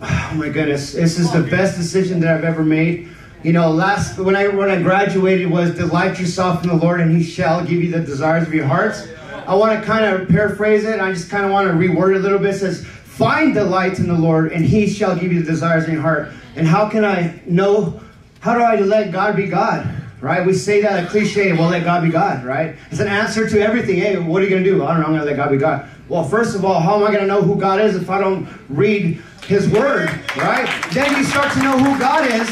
Oh my goodness, this is the best decision that I've ever made. You know, last when I when I graduated was delight yourself in the Lord and He shall give you the desires of your hearts. I want to kind of paraphrase it. I just kind of want to reword it a little bit. It says, find delight in the Lord and He shall give you the desires in your heart. And how can I know? How do I let God be God? Right? We say that a cliche. Well, let God be God. Right? It's an answer to everything. Hey, what are you gonna do? I don't know. I'm gonna let God be God. Well, first of all, how am I gonna know who God is if I don't read His Word? Right? Then you start to know who God is.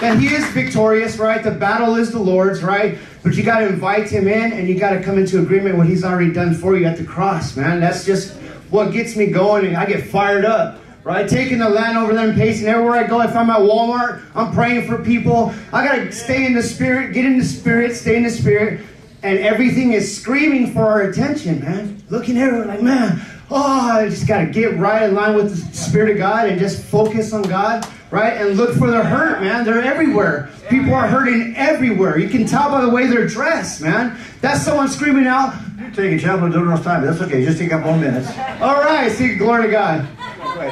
That He is victorious, right? The battle is the Lord's, right? But you got to invite Him in, and you got to come into agreement with what He's already done for you at the cross, man. That's just what gets me going, and I get fired up, right? Taking the land over there and pacing everywhere I go. If I'm at Walmart, I'm praying for people. I got to stay in the Spirit, get in the Spirit, stay in the Spirit, and everything is screaming for our attention, man. Looking everywhere like, man, oh, I just got to get right in line with the Spirit of God and just focus on God. Right? And look for the hurt, man. They're everywhere. People are hurting everywhere. You can tell by the way they're dressed, man. That's someone screaming out. You're taking chaplain, don't know time. That's okay. Just take up one minute. All right. See, glory to God. That's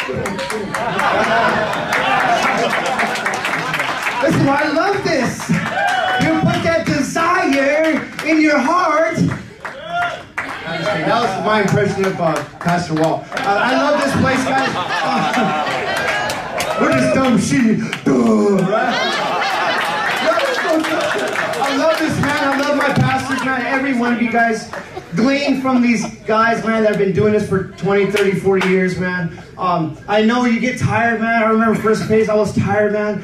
why I love this. You put that desire in your heart. That was my impression of uh, Pastor Walt. Uh, I love this place, guys. Uh, We're just dumb shit. Duh, right? I love this, man. I love my pastors, man. Every one of you guys glean from these guys, man, that have been doing this for twenty, thirty, forty years, man. Um, I know you get tired, man. I remember first phase, I was tired, man.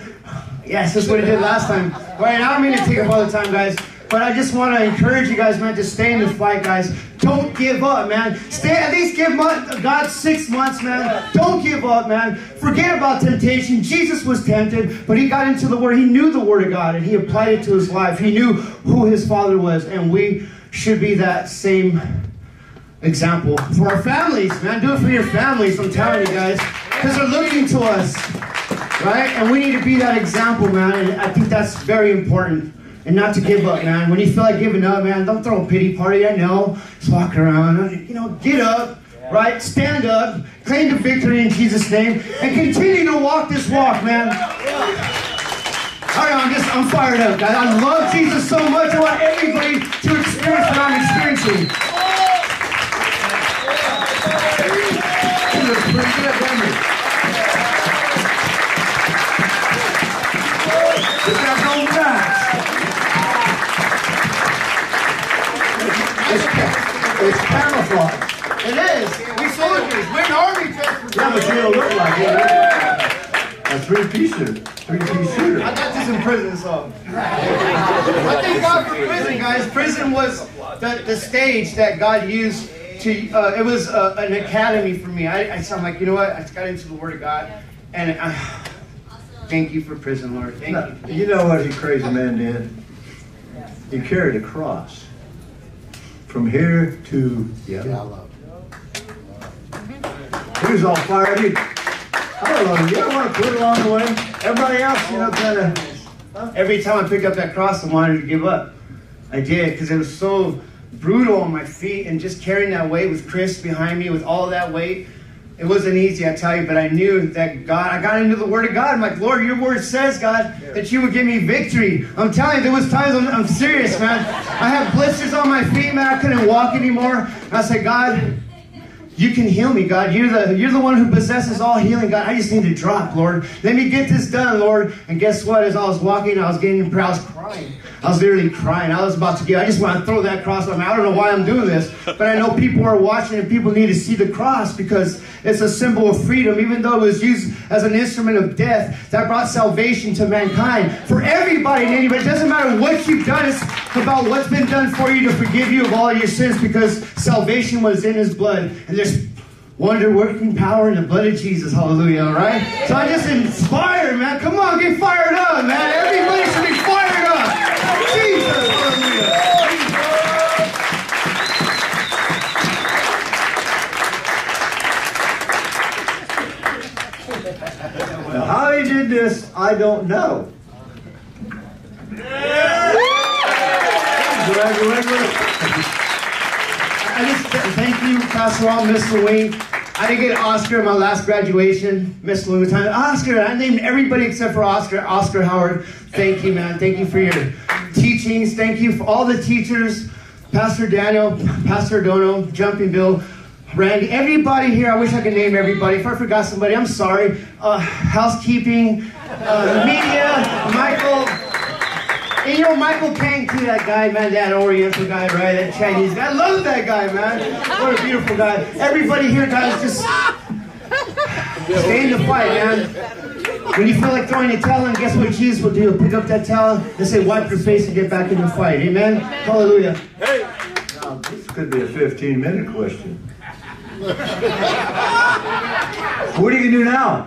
Yes, that's what I did last time. Right, and I don't mean to take up all the time, guys. But I just want to encourage you guys, man, to stay in this fight, guys. Don't give up, man. Stay, at least give God six months, man. Don't give up, man. Forget about temptation. Jesus was tempted, but He got into the Word. He knew the Word of God, and He applied it to His life. He knew who His Father was, and we should be that same example for our families, man. Do it for your families, I'm telling you guys, because they're looking to us. Right? And we need to be that example, man. And I think that's very important. And not to give up, man. When you feel like giving up, man, don't throw a pity party. I know. Just walk around. You know, get up. Right? Stand up. Claim the victory in Jesus' name. And continue to walk this walk, man. All right, I'm just, I'm fired up, guys. I love Jesus so much. I want everybody to experience what I'm experiencing. It's, it's camouflage. It is. We soldiers. We're an army dress. That was going to look like it. A three-piece shooter. Three-piece shooter. I got this in prison, so. I thank God for prison, guys. Prison was the, the stage that God used to, uh, it was uh, an academy for me. I, I sound like, you know what? I got into the Word of God, and I, thank you for prison, Lord. Thank no, you. You know what the crazy man did? He carried a cross. From here to Gallup. He was all fired. He, I don't know, you don't want to quit along the way. Everybody else, you know, kind of. Every time I picked up that cross, I wanted to give up. I did, because it was so brutal on my feet, and just carrying that weight with Chris behind me, with all that weight, it wasn't easy, I tell you, but I knew that God, I got into the Word of God. I'm like, Lord, your Word says, God, that you would give me victory. I'm telling you, there was times, I'm, I'm serious, man. I had blisters on my feet, man. I couldn't walk anymore. And I said, God, you can heal me, God. You're the, you're the one who possesses all healing, God. I just need to drop, Lord. Let me get this done, Lord. And guess what? As I was walking, I was getting in prayer. I was crying. I was literally crying. I was about to give. I just want to throw that cross on me. I don't know why I'm doing this, but I know people are watching and people need to see the cross because it's a symbol of freedom. Even though it was used as an instrument of death, that brought salvation to mankind. For everybody and anybody, it doesn't matter what you've done. It's about what's been done for you to forgive you of all your sins because salvation was in His blood. And there's wonder-working power in the blood of Jesus. Hallelujah, all right? So I just inspired, man. Come on, get fired up, man. Everybody should be fired up. Jesus, hallelujah. Now, how He did this, I don't know. I just thank you, Pastor Walt, Miss Louie. I didn't get Oscar in my last graduation. Miss Louie time. Oscar, I named everybody except for Oscar. Oscar Howard, thank you, man. Thank you for your teachings. Thank you for all the teachers. Pastor Daniel, Pastor Dono, Jumping Bill, Randy, everybody here. I wish I could name everybody. If I forgot somebody, I'm sorry. Uh, housekeeping, uh, media, Michael. And you know, Michael Kang, too, that guy, man, that Oriental guy, right, that Chinese guy. I love that guy, man. What a beautiful guy. Everybody here, guys, just stay in the fight, man. When you feel like throwing a towel in, guess what Jesus will do? He'll pick up that towel and say, wipe your face and get back in the fight. Amen? Hallelujah. Hey. Now, this could be a fifteen-minute question. What are you going to do now?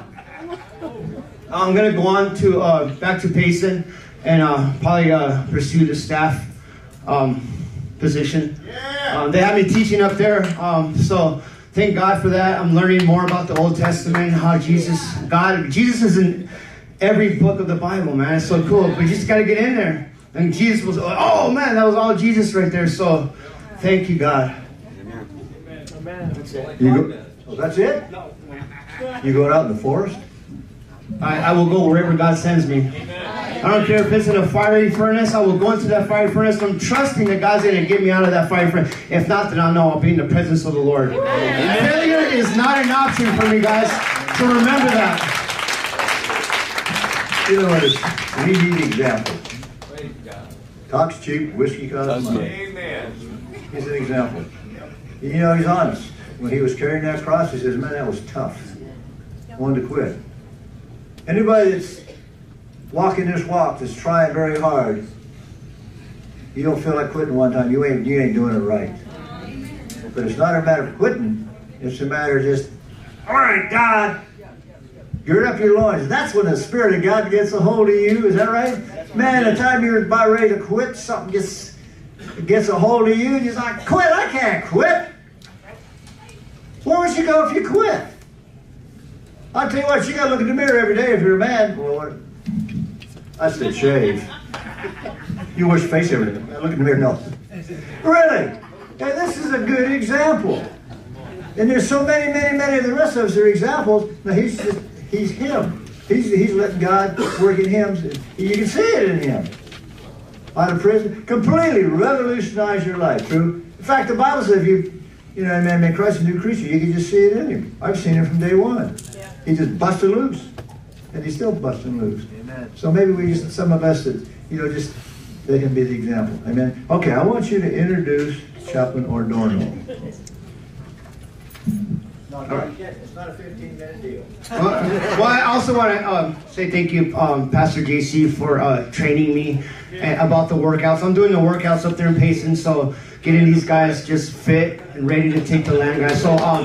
I'm going to go on to, uh, back to Payson. And uh, probably uh, pursue the staff um, position. Yeah. Um, they have me teaching up there, um, so thank God for that. I'm learning more about the Old Testament, how Jesus, God, Jesus is in every book of the Bible, man. It's so cool. But you just got to get in there. And Jesus was, oh man, that was all Jesus right there. So thank you, God. Amen. Amen. That's it. You go, oh, that's it? You going out in the forest? I, I will go wherever God sends me. I don't care if it's in a fiery furnace. I will go into that fiery furnace. I'm trusting that God's going to get me out of that fiery furnace. If not, then I know I'll be in the presence of the Lord. Amen. Failure is not an option for me, guys. So remember that. You know what? It's, we need examples. Talks cheap, whiskey costs money. Amen. He's an example. You know, he's honest. When he was carrying that cross, he says, man, that was tough. I wanted to quit. Anybody that's walking this walk, that's trying very hard, you don't feel like quitting one time, you ain't you ain't doing it right. But it's not a matter of quitting, it's a matter of just, all right, God, gird up your loins. That's when the Spirit of God gets a hold of you, is that right? Man, the time you're about ready to quit, something gets, gets a hold of you, and you're like, quit, I can't quit. Where would you go if you quit? I'll tell you what, you got to look in the mirror every day if you're a man. Well, I said shave. You wash your face every day. Look in the mirror, no. Really? Now, this is a good example. And there's so many, many, many of the rest of us are examples. Now, he's just, he's him. He's, he's letting God work in him. You can see it in him. Out of prison, completely revolutionize your life. True. In fact, the Bible says if you, you know, a man made Christ a new creature, you can just see it in him. I've seen him from day one. Yeah. He just busted loose, and he's still busting loose. Amen. So maybe we, just, some of us, that you know, just they can be the example. Amen. Okay, I want you to introduce Chaplain Ordonez. No, not right. Yet. It's not a fifteen-minute deal. Well, well, I also want to um, say thank you, um, Pastor J C, for uh, training me yeah. about the workouts. I'm doing the workouts up there in Payson, so getting these guys just fit and ready to take the land, guys. So um,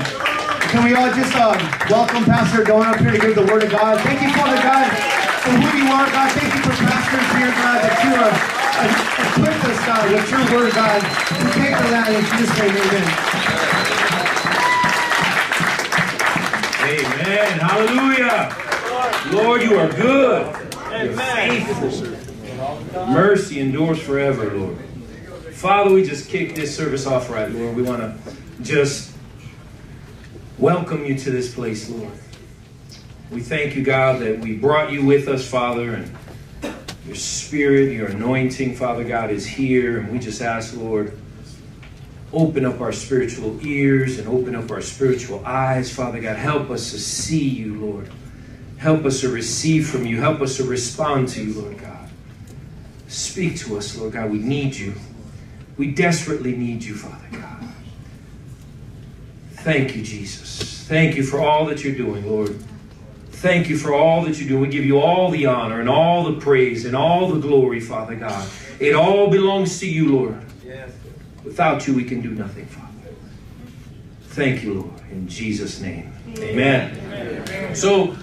can we all just um, welcome Pastor Don up here to give the Word of God. Thank you, Father God, for who you are, God. Thank you for pastors here, God, that you are uh, equipped us, God, with your Word, God, to take the land in Jesus' name, amen. Amen. Hallelujah. Lord, you are good. You're faithful. Mercy endures forever, Lord. Father, we just kick this service off right, Lord. We want to just welcome you to this place, Lord. We thank you, God, that we brought you with us, Father, and your spirit, your anointing, Father God, is here. And we just ask, Lord, open up our spiritual ears and open up our spiritual eyes. Father God, help us to see you, Lord. Help us to receive from you. Help us to respond to you, Lord God. Speak to us, Lord God. We need you. We desperately need you, Father God. Thank you, Jesus. Thank you for all that you're doing, Lord. Thank you for all that you do. We give you all the honor and all the praise and all the glory, Father God. It all belongs to you, Lord. Yes. Without you, we can do nothing, Father. Thank you, Lord. In Jesus' name, amen. amen. amen. So,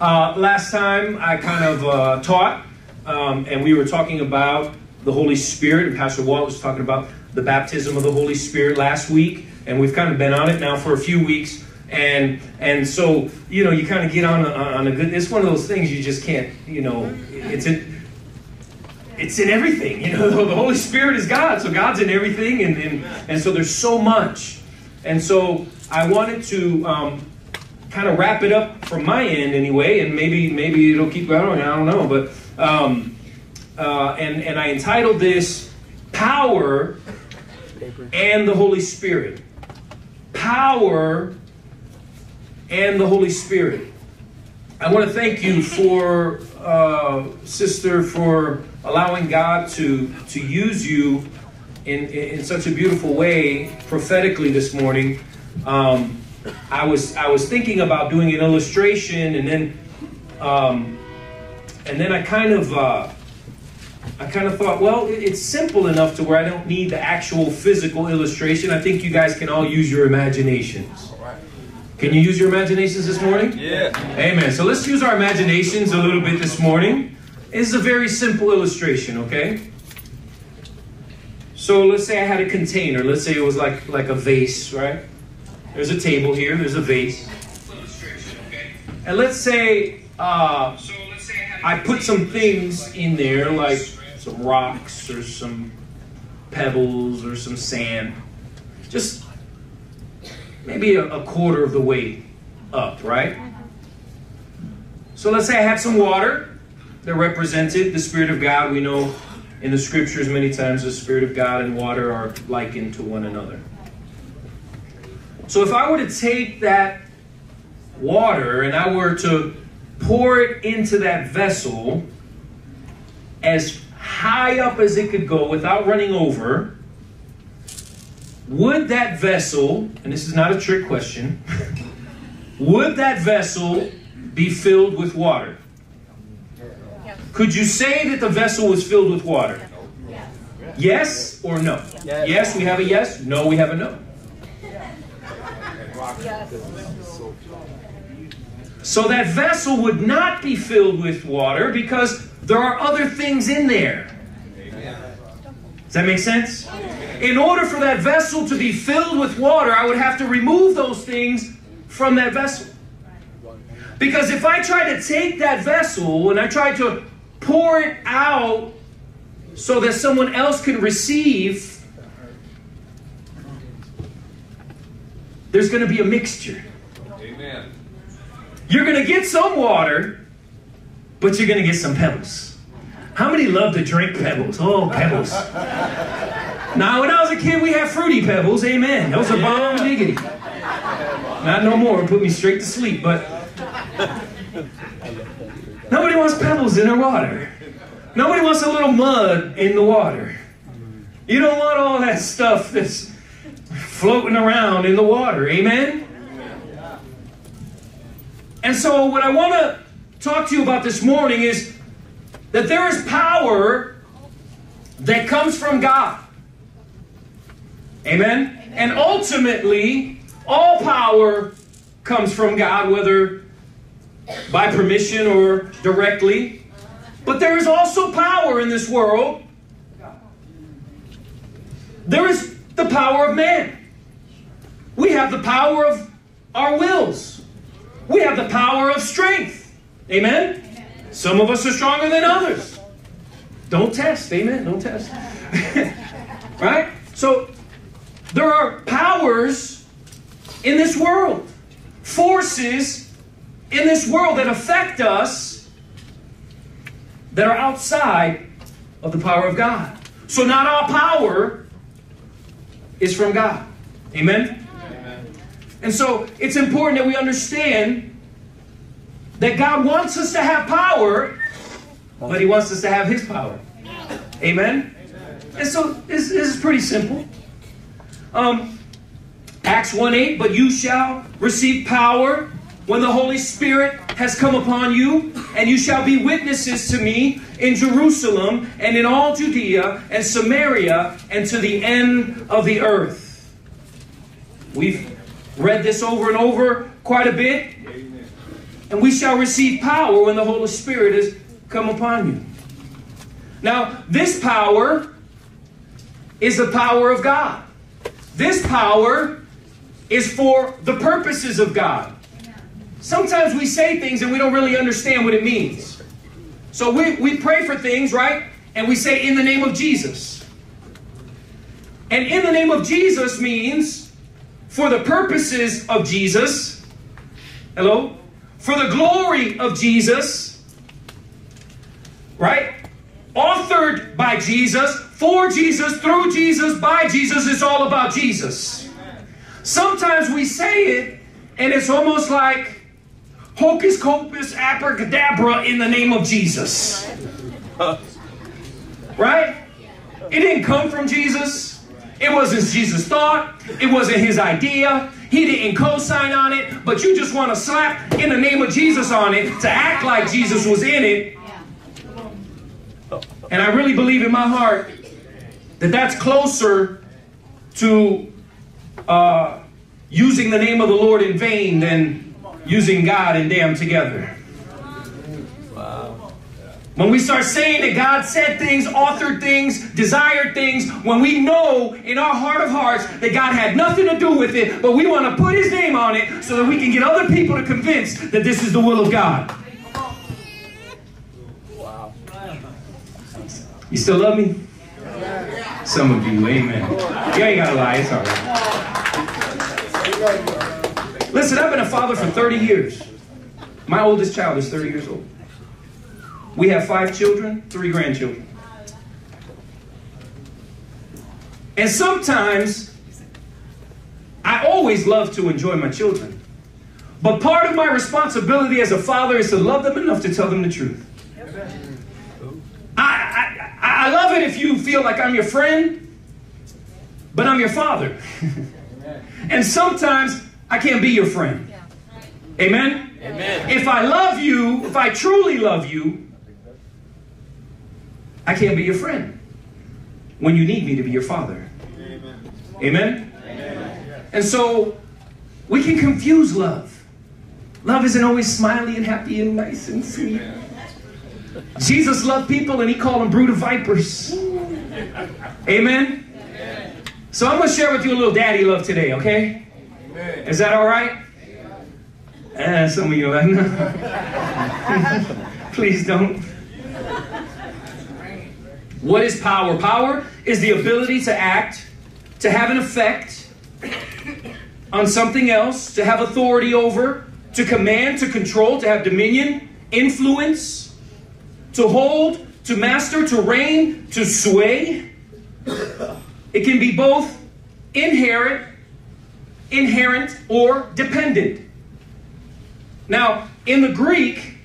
uh, last time I kind of uh, taught, um, and we were talking about the Holy Spirit, and Pastor Walt was talking about the baptism of the Holy Spirit last week, and we've kind of been on it now for a few weeks, and and so, you know, you kind of get on a, on a good. It's one of those things you just can't, you know, it's it. It's in everything, you know, the Holy Spirit is God, so God's in everything, and and, and so there's so much. And so I wanted to um, kind of wrap it up from my end anyway, and maybe maybe it'll keep going, I don't know, but, um, uh, and, and I entitled this, Power and the Holy Spirit. Power and the Holy Spirit. I want to thank you for, uh, sister, for allowing God to, to use you in, in, in such a beautiful way prophetically this morning. Um, I was I was thinking about doing an illustration, and then um, and then I kind of uh, I kind of thought, well, it, it's simple enough to where I don't need the actual physical illustration. I think you guys can all use your imaginations. Can you use your imaginations this morning? Yeah. Amen. So let's use our imaginations a little bit this morning. This is a very simple illustration, okay? So let's say I had a container. Let's say it was like, like a vase, right? There's a table here. There's a vase. And let's say uh, I put some things in there, like some rocks or some pebbles or some sand. Just maybe a, a quarter of the way up, right? So let's say I had some water. They're represented, the Spirit of God. We know in the Scriptures many times the Spirit of God and water are likened to one another. So if I were to take that water and I were to pour it into that vessel as high up as it could go without running over, would that vessel, and this is not a trick question, would that vessel be filled with water? Could you say that the vessel was filled with water? Yes, yes or no? Yes. Yes, we have a yes. No, we have a no. Yes. So that vessel would not be filled with water because there are other things in there. Does that make sense? In order for that vessel to be filled with water, I would have to remove those things from that vessel. Because if I try to take that vessel and I try to pour it out so that someone else can receive, there's going to be a mixture. Amen. You're going to get some water, but you're going to get some pebbles. How many love to drink pebbles? Oh, pebbles. Now, when I was a kid, we had fruity pebbles. Amen. Those are bomb diggity. Not no more. It put me straight to sleep, but... Nobody wants pebbles in their water. Nobody wants a little mud in the water. You don't want all that stuff that's floating around in the water. Amen? And so what I want to talk to you about this morning is that there is power that comes from God. Amen? And ultimately, all power comes from God, whether by permission or directly. But there is also power in this world. There is the power of man. We have the power of our wills. We have the power of strength. Amen? Amen. Some of us are stronger than others. Don't test. Amen? Don't test. Right? So there are powers in this world. Forces in this world that affect us, that are outside of the power of God. So not all power is from God. Amen? Amen. And so it's important that we understand that God wants us to have power, but He wants us to have His power. Amen? Amen. And so this, this is pretty simple. Um, Acts one eight, but you shall receive power when the Holy Spirit has come upon you, and you shall be witnesses to me in Jerusalem and in all Judea and Samaria and to the end of the earth. We've read this over and over quite a bit. Amen. And we shall receive power when the Holy Spirit has come upon you. Now, this power is the power of God. This power is for the purposes of God. Sometimes we say things and we don't really understand what it means. So we, we pray for things, right? And we say, in the name of Jesus. And in the name of Jesus means for the purposes of Jesus. Hello? For the glory of Jesus. Right? Authored by Jesus. For Jesus. Through Jesus. By Jesus. It's all about Jesus. Sometimes we say it and it's almost like hocus pocus, abracadabra, in the name of Jesus. Right? It didn't come from Jesus. It wasn't Jesus' thought. It wasn't His idea. He didn't co-sign on it. But you just want to slap in the name of Jesus on it to act like Jesus was in it. And I really believe in my heart that that's closer to uh, using the name of the Lord in vain than using God and damn together. Wow. When we start saying that God said things, authored things, desired things, when we know in our heart of hearts that God had nothing to do with it, but we want to put His name on it so that we can get other people to convince that this is the will of God. Wow. You still love me? Some of you, amen. You ain't got to lie, it's all right. Listen, I've been a father for thirty years. My oldest child is thirty years old. We have five children, three grandchildren. And sometimes, I always love to enjoy my children. But part of my responsibility as a father is to love them enough to tell them the truth. I, I, I love it if you feel like I'm your friend, but I'm your father. And sometimes I can't be your friend. Amen? Amen? If I love you, if I truly love you, I can't be your friend when you need me to be your father. Amen? Amen? Amen. And so, we can confuse love. Love isn't always smiley and happy and nice and sweet. Jesus loved people and He called them brood of vipers. Amen? Amen. So I'm going to share with you a little daddy love today, okay? Is that all right? Uh, some of you are like, no. Please don't. What is power? Power is the ability to act, to have an effect on something else, to have authority over, to command, to control, to have dominion, influence, to hold, to master, to reign, to sway. It can be both inherent, inherent, or dependent. Now, in the Greek,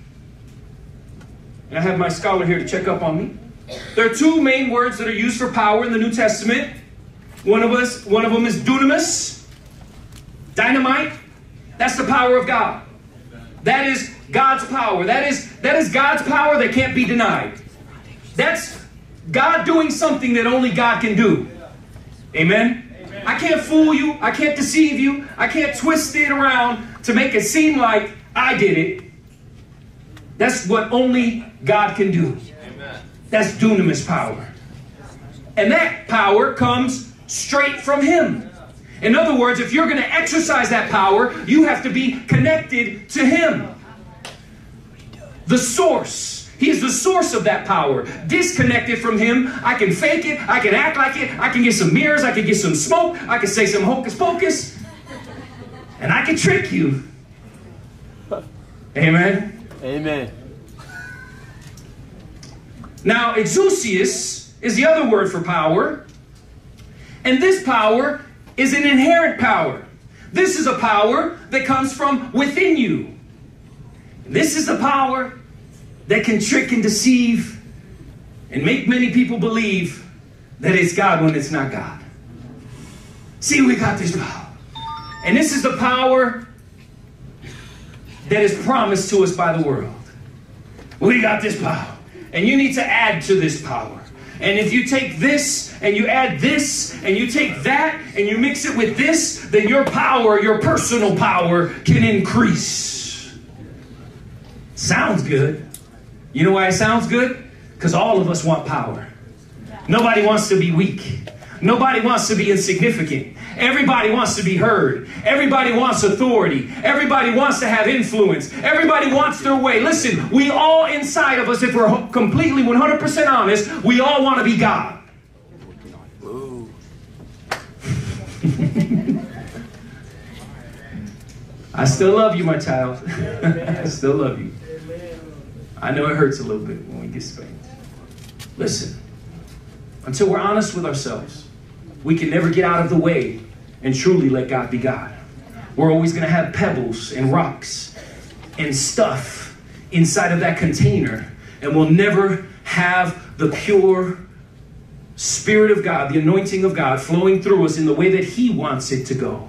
and I have my scholar here to check up on me, there are two main words that are used for power in the New Testament. One of us, one of them is dunamis, dynamite. That's the power of God. That is God's power. That is, that is God's power that can't be denied. That's God doing something that only God can do. Amen? Amen. I can't fool you. I can't deceive you. I can't twist it around to make it seem like I did it. That's what only God can do. Amen. That's dunamis power. And that power comes straight from Him. In other words, if you're going to exercise that power, you have to be connected to Him. The source. He is the source of that power. Disconnected from Him, I can fake it, I can act like it, I can get some mirrors, I can get some smoke, I can say some hocus pocus, and I can trick you. Amen? Amen. Now, exousias is the other word for power. And this power is an inherent power. This is a power that comes from within you. This is the power that can trick and deceive and make many people believe that it's God when it's not God. See, we got this power. And this is the power that is promised to us by the world. We got this power. And you need to add to this power. And if you take this, and you add this, and you take that, and you mix it with this, then your power, your personal power, can increase. Sounds good. You know why it sounds good? Because all of us want power. Nobody wants to be weak. Nobody wants to be insignificant. Everybody wants to be heard. Everybody wants authority. Everybody wants to have influence. Everybody wants their way. Listen, we all inside of us, if we're completely one hundred percent honest, we all want to be God. I still love you, my child. I still love you. I know it hurts a little bit when we get spanked. Listen, until we're honest with ourselves, we can never get out of the way and truly let God be God. We're always going to have pebbles and rocks and stuff inside of that container. And we'll never have the pure Spirit of God, the anointing of God flowing through us in the way that He wants it to go.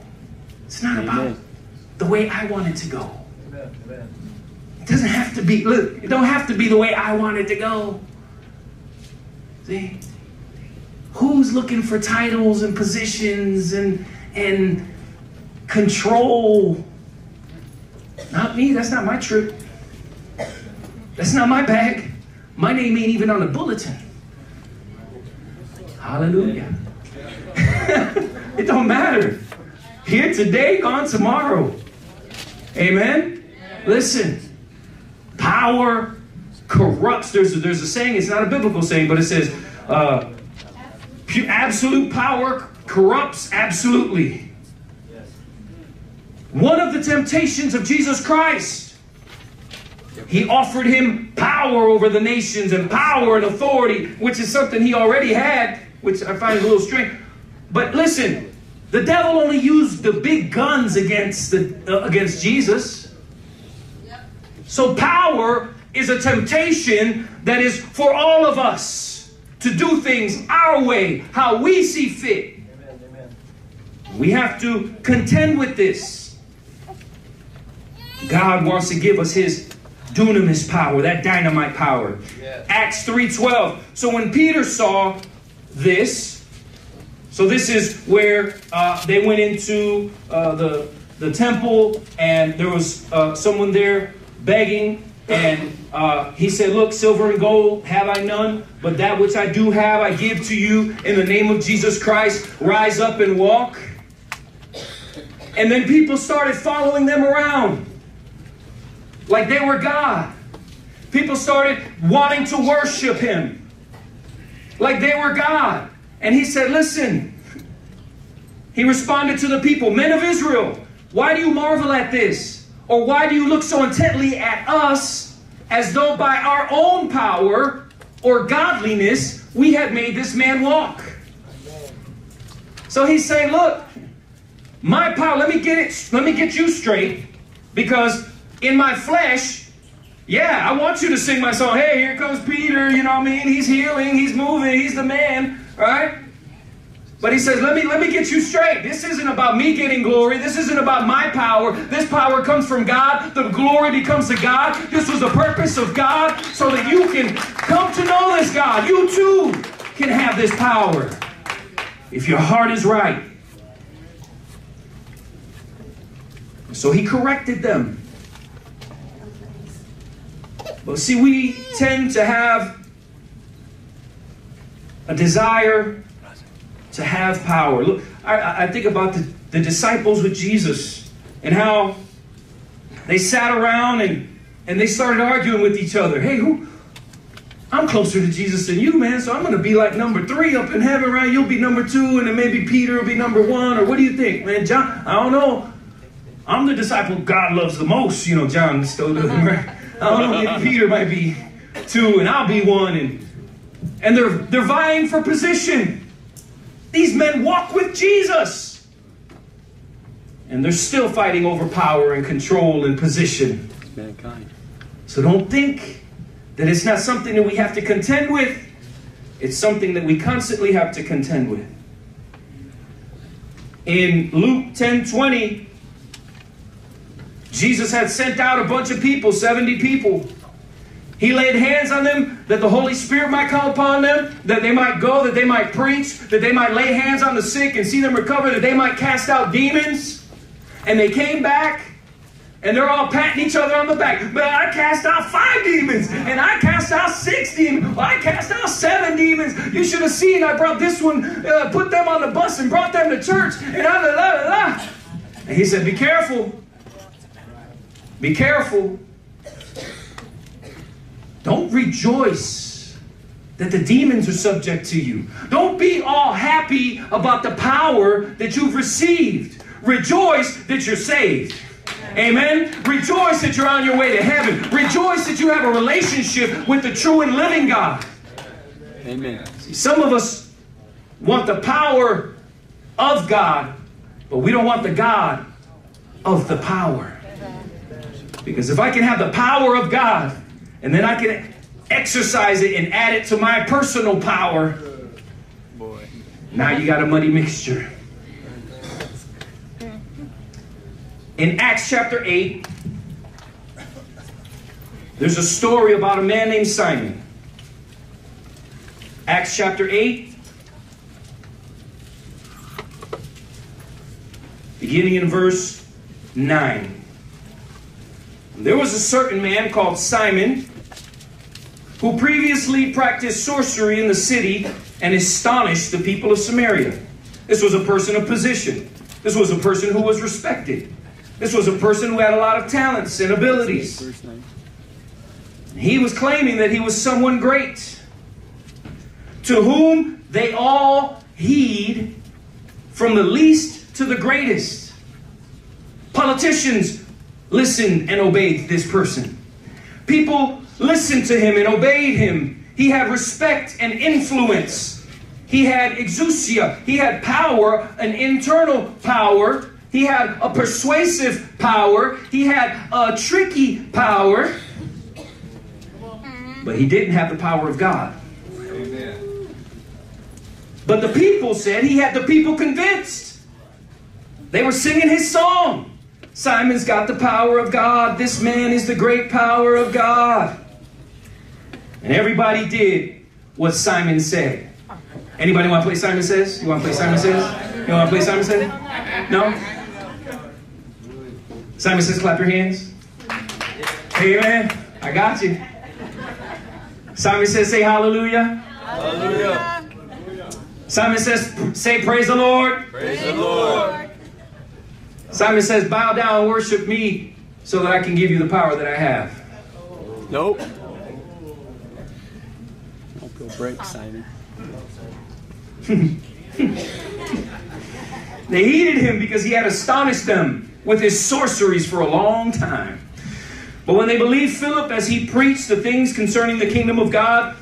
It's not Amen. About the way I want it to go. Amen. It doesn't have to be, look, it don't have to be the way I want it to go. See? Who's looking for titles and positions and, and control? Not me. That's not my trip. That's not my bag. My name ain't even on the bulletin. Hallelujah. It don't matter. Here today, gone tomorrow. Amen? Listen. Power corrupts. There's a, there's a saying. It's not a biblical saying, but it says... Uh, absolute power corrupts absolutely. One of the temptations of Jesus Christ, He offered Him power over the nations and power and authority, which is something He already had, which I find a little strange. But listen, the devil only used the big guns against, the, uh, against Jesus. So power is a temptation that is for all of us. To do things our way, how we see fit. Amen, amen. We have to contend with this. God wants to give us His dunamis power, that dynamite power. Yes. Acts three twelve. So when Peter saw this, so this is where uh, they went into uh, the, the temple, and there was uh, someone there begging. And uh, he said, look, silver and gold have I none, but that which I do have I give to you in the name of Jesus Christ. Rise up and walk. And then people started following them around. like they were God. People started wanting to worship him like they were God. And he said, listen, he responded to the people, men of Israel, why do you marvel at this? Or why do you look so intently at us as though by our own power or godliness we had made this man walk? So he's saying, look, my power, let me get it, let me get you straight, because in my flesh, yeah, I want you to sing my song. Hey, here comes Peter, you know what I mean? He's healing, he's moving, he's the man, right? But he says, let me, let me get you straight. This isn't about me getting glory. This isn't about my power. This power comes from God. The glory becomes to God. This was the purpose of God, so that you can come to know this God. You too can have this power if your heart is right. So he corrected them. But see, we tend to have a desire to have power. Look, I, I think about the, the disciples with Jesus and how they sat around and, and they started arguing with each other. Hey, who? I'm closer to Jesus than you, man, so I'm going to be like number three up in heaven, right? You'll be number two, and then maybe Peter will be number one, or what do you think, man? John, I don't know. I'm the disciple God loves the most, you know, John still loves him, right? I don't know, maybe Peter might be two and I'll be one. And, and they're, they're vying for position. These men walk with Jesus. And they're still fighting over power and control and position. It's mankind. So don't think that it's not something that we have to contend with. It's something that we constantly have to contend with. In Luke ten twenty, Jesus had sent out a bunch of people, seventy people. He laid hands on them that the Holy Spirit might come upon them, that they might go, that they might preach, that they might lay hands on the sick and see them recover, that they might cast out demons. And they came back, and they're all patting each other on the back. But I cast out five demons, and I cast out six demons, I cast out seven demons. You should have seen, I brought this one, uh, put them on the bus and brought them to church. And, I, la, la, la, la. And he said, be careful. Be careful. Don't rejoice that the demons are subject to you. Don't be all happy about the power that you've received. Rejoice that you're saved. Amen. Rejoice that you're on your way to heaven. Rejoice that you have a relationship with the true and living God. Amen. Some of us want the power of God, but we don't want the God of the power. Because if I can have the power of God, and then I can exercise it and add it to my personal power, boy, now you got a muddy mixture. In Acts chapter eight, there's a story about a man named Simon. Acts chapter eight, beginning in verse nine. There was a certain man called Simon who previously practiced sorcery in the city and astonished the people of Samaria. This was a person of position. This was a person who was respected. This was a person who had a lot of talents and abilities. He was claiming that he was someone great, to whom they all heed, from the least to the greatest. Politicians listened and obeyed this person. People listened to him and obeyed him. He had respect and influence. He had exousia. He had power, an internal power. He had a persuasive power. He had a tricky power. But he didn't have the power of God. Amen. But the people said he had the people convinced. They were singing his song. Simon's got the power of God. This man is the great power of God. And everybody did what Simon said. Anybody want to play Simon Says? You want to play Simon Says? You want to play Simon Says? No? Simon Says, clap your hands. Hey, man, I got you. Simon Says, say hallelujah. Hallelujah. Simon Says, say praise the Lord. Praise the Lord. Simon Says, bow down and worship me. so that I can give you the power that I have. Nope. Don't go break, Simon. They heeded him because he had astonished them with his sorceries for a long time. But when they believed Philip as he preached the things concerning the kingdom of God,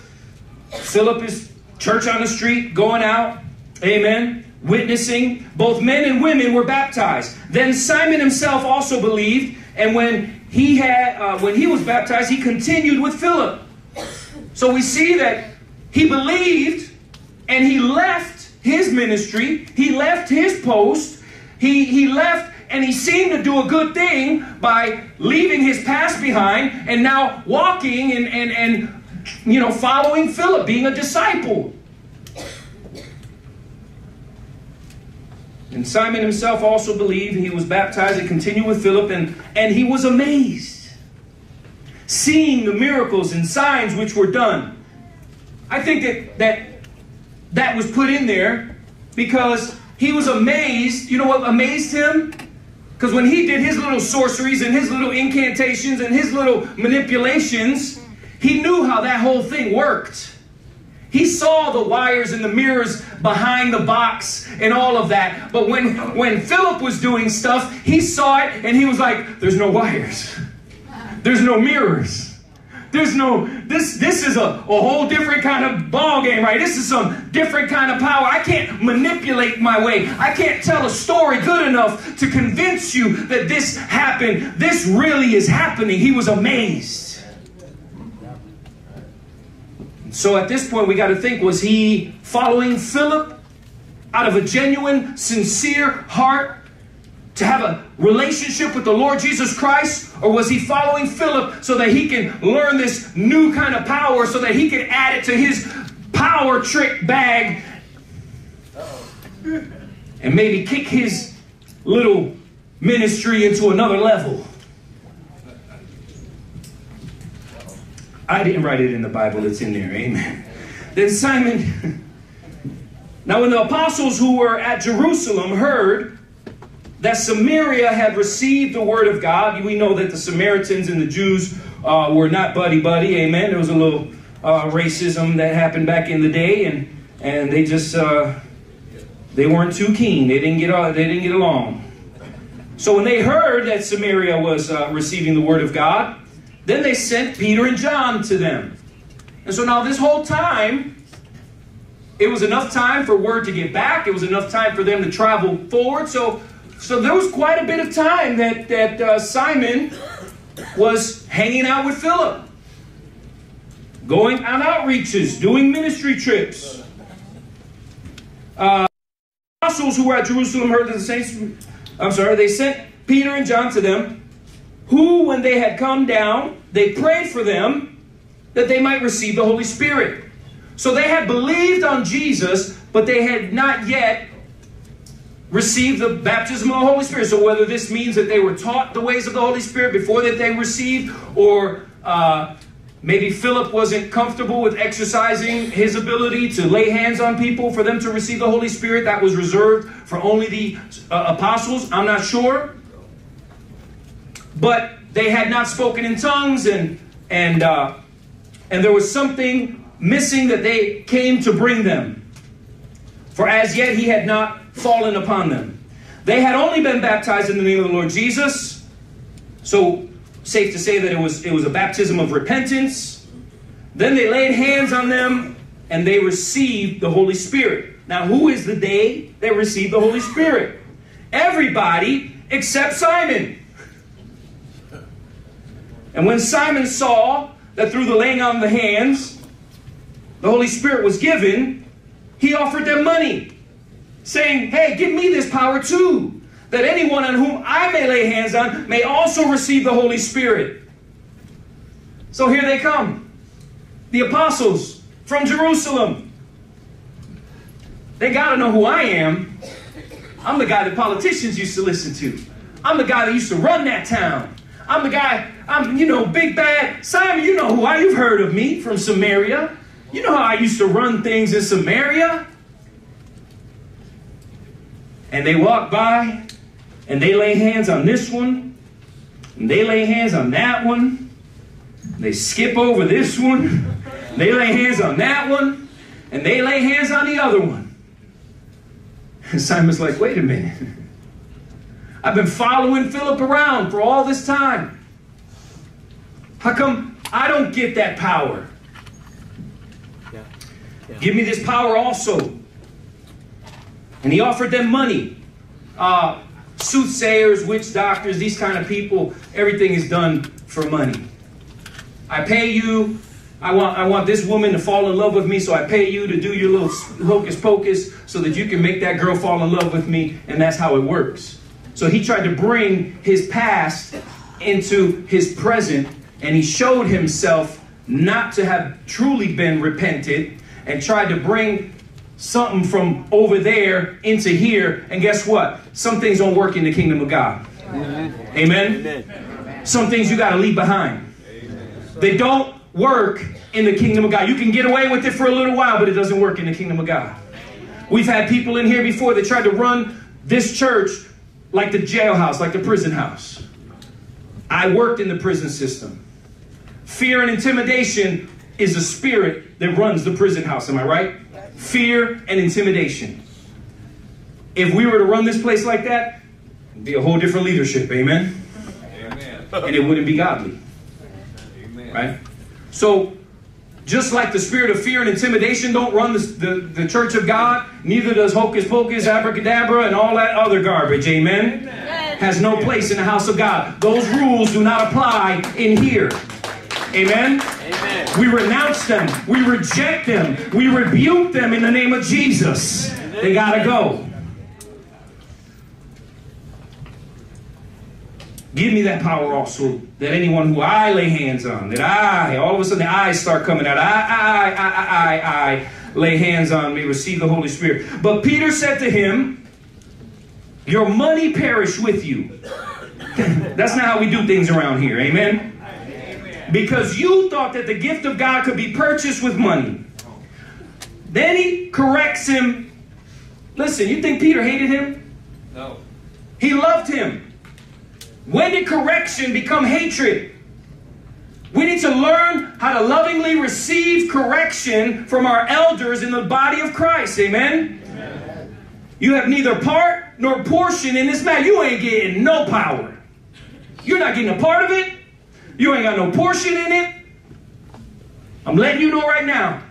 Philip is church on the street, going out, amen, witnessing. Both men and women were baptized. Then Simon himself also believed, and when he had, uh, when he was baptized, he continued with Philip. So we see that he believed, and he left his ministry, he left his post, he, he left, and he seemed to do a good thing by leaving his past behind and now walking and, and, and you know, following Philip, being a disciple. And Simon himself also believed, and he was baptized and continued with Philip, and, and he was amazed, seeing the miracles and signs which were done. I think that that that was put in there because he was amazed. You know what amazed him? Because when he did his little sorceries and his little incantations and his little manipulations, he knew how that whole thing worked. He saw the wires and the mirrors behind the box and all of that. But when, when Philip was doing stuff, he saw it and he was like, there's no wires. There's no mirrors. There's no, this this is a, a whole different kind of ball game, right? This is some different kind of power. I can't manipulate my way. I can't tell a story good enough to convince you that this happened. This really is happening. He was amazed. So at this point, we got to think, was he following Philip out of a genuine, sincere heart to have a relationship with the Lord Jesus Christ? Or was he following Philip so that he can learn this new kind of power so that he can add it to his power trick bag and maybe kick his little ministry into another level? I didn't write it in the Bible. It's in there. Amen. Then Simon. Now when the apostles who were at Jerusalem heard that Samaria had received the word of God. We know that the Samaritans and the Jews uh, were not buddy-buddy. Amen. There was a little uh, racism that happened back in the day. And, and they just, uh, they weren't too keen. They didn't get, uh, they didn't get along. So when they heard that Samaria was uh, receiving the word of God, then they sent Peter and John to them. And so now this whole time, it was enough time for word to get back. It was enough time for them to travel forward. So, so there was quite a bit of time that, that uh, Simon was hanging out with Philip, going on outreaches, doing ministry trips. Uh, the apostles who were at Jerusalem heard that the saints, I'm sorry, they sent Peter and John to them, who, when they had come down, they prayed for them that they might receive the Holy Spirit. So they had believed on Jesus, but they had not yet received the baptism of the Holy Spirit. So whether this means that they were taught the ways of the Holy Spirit before that they received, or uh, maybe Philip wasn't comfortable with exercising his ability to lay hands on people for them to receive the Holy Spirit. That was reserved for only the uh, apostles. I'm not sure. But they had not spoken in tongues, and and uh, and there was something missing that they came to bring them. For as yet he had not fallen upon them. They had only been baptized in the name of the Lord Jesus. So safe to say that it was it was a baptism of repentance. Then they laid hands on them and they received the Holy Spirit. Now who is the they that received the Holy Spirit? Everybody except Simon. And when Simon saw that through the laying on the hands, the Holy Spirit was given, he offered them money, saying, hey, give me this power too, that anyone on whom I may lay hands on may also receive the Holy Spirit. So here they come, the apostles from Jerusalem. They got to know who I am. I'm the guy that politicians used to listen to. I'm the guy that used to run that town. I'm the guy, I'm, you know, big bad. Simon, you know who I, you've heard of me from Samaria. You know how I used to run things in Samaria. And they walk by and they lay hands on this one And they lay hands on that one. They skip over this one. They lay hands on that one. And they lay hands on the other one. And Simon's like, wait a minute. I've been following Philip around for all this time. How come I don't get that power? Yeah. Yeah. Give me this power also. And he offered them money. Uh, soothsayers, witch doctors, these kind of people, everything is done for money. I pay you. I want, I want this woman to fall in love with me, so I pay you to do your little hocus pocus so that you can make that girl fall in love with me, and that's how it works. So he tried to bring his past into his present, and he showed himself not to have truly been repented and tried to bring something from over there into here. And guess what? Some things don't work in the kingdom of God. Amen. Amen? Amen. Some things you got to leave behind. They don't work in the kingdom of God. You can get away with it for a little while, but it doesn't work in the kingdom of God. We've had people in here before that tried to run this church like the jailhouse, like the prison house. I worked in the prison system. Fear and intimidation is a spirit that runs the prison house. Am I right? Fear and intimidation. If we were to run this place like that, it'd be a whole different leadership. Amen? Amen. And it wouldn't be godly. Right? So, just like the spirit of fear and intimidation don't run the, the, the church of God, neither does hocus pocus, abracadabra, and all that other garbage. Amen? Amen. Has no place in the house of God. Those rules do not apply in here. Amen? Amen. We renounce them. We reject them. We rebuke them in the name of Jesus. Amen. They got to go. Give me that power also, that anyone who I lay hands on, that I, all of a sudden the eyes start coming out. I, I, I, I, I, I lay hands on me, receive the Holy Spirit. But Peter said to him, your money perish with you. That's not how we do things around here. Amen? Amen? Because you thought that the gift of God could be purchased with money. Then he corrects him. Listen, you think Peter hated him? No. He loved him. When did correction become hatred? We need to learn how to lovingly receive correction from our elders in the body of Christ. Amen? Amen. You have neither part nor portion in this matter. You ain't getting no power. You're not getting a part of it. You ain't got no portion in it. I'm letting you know right now.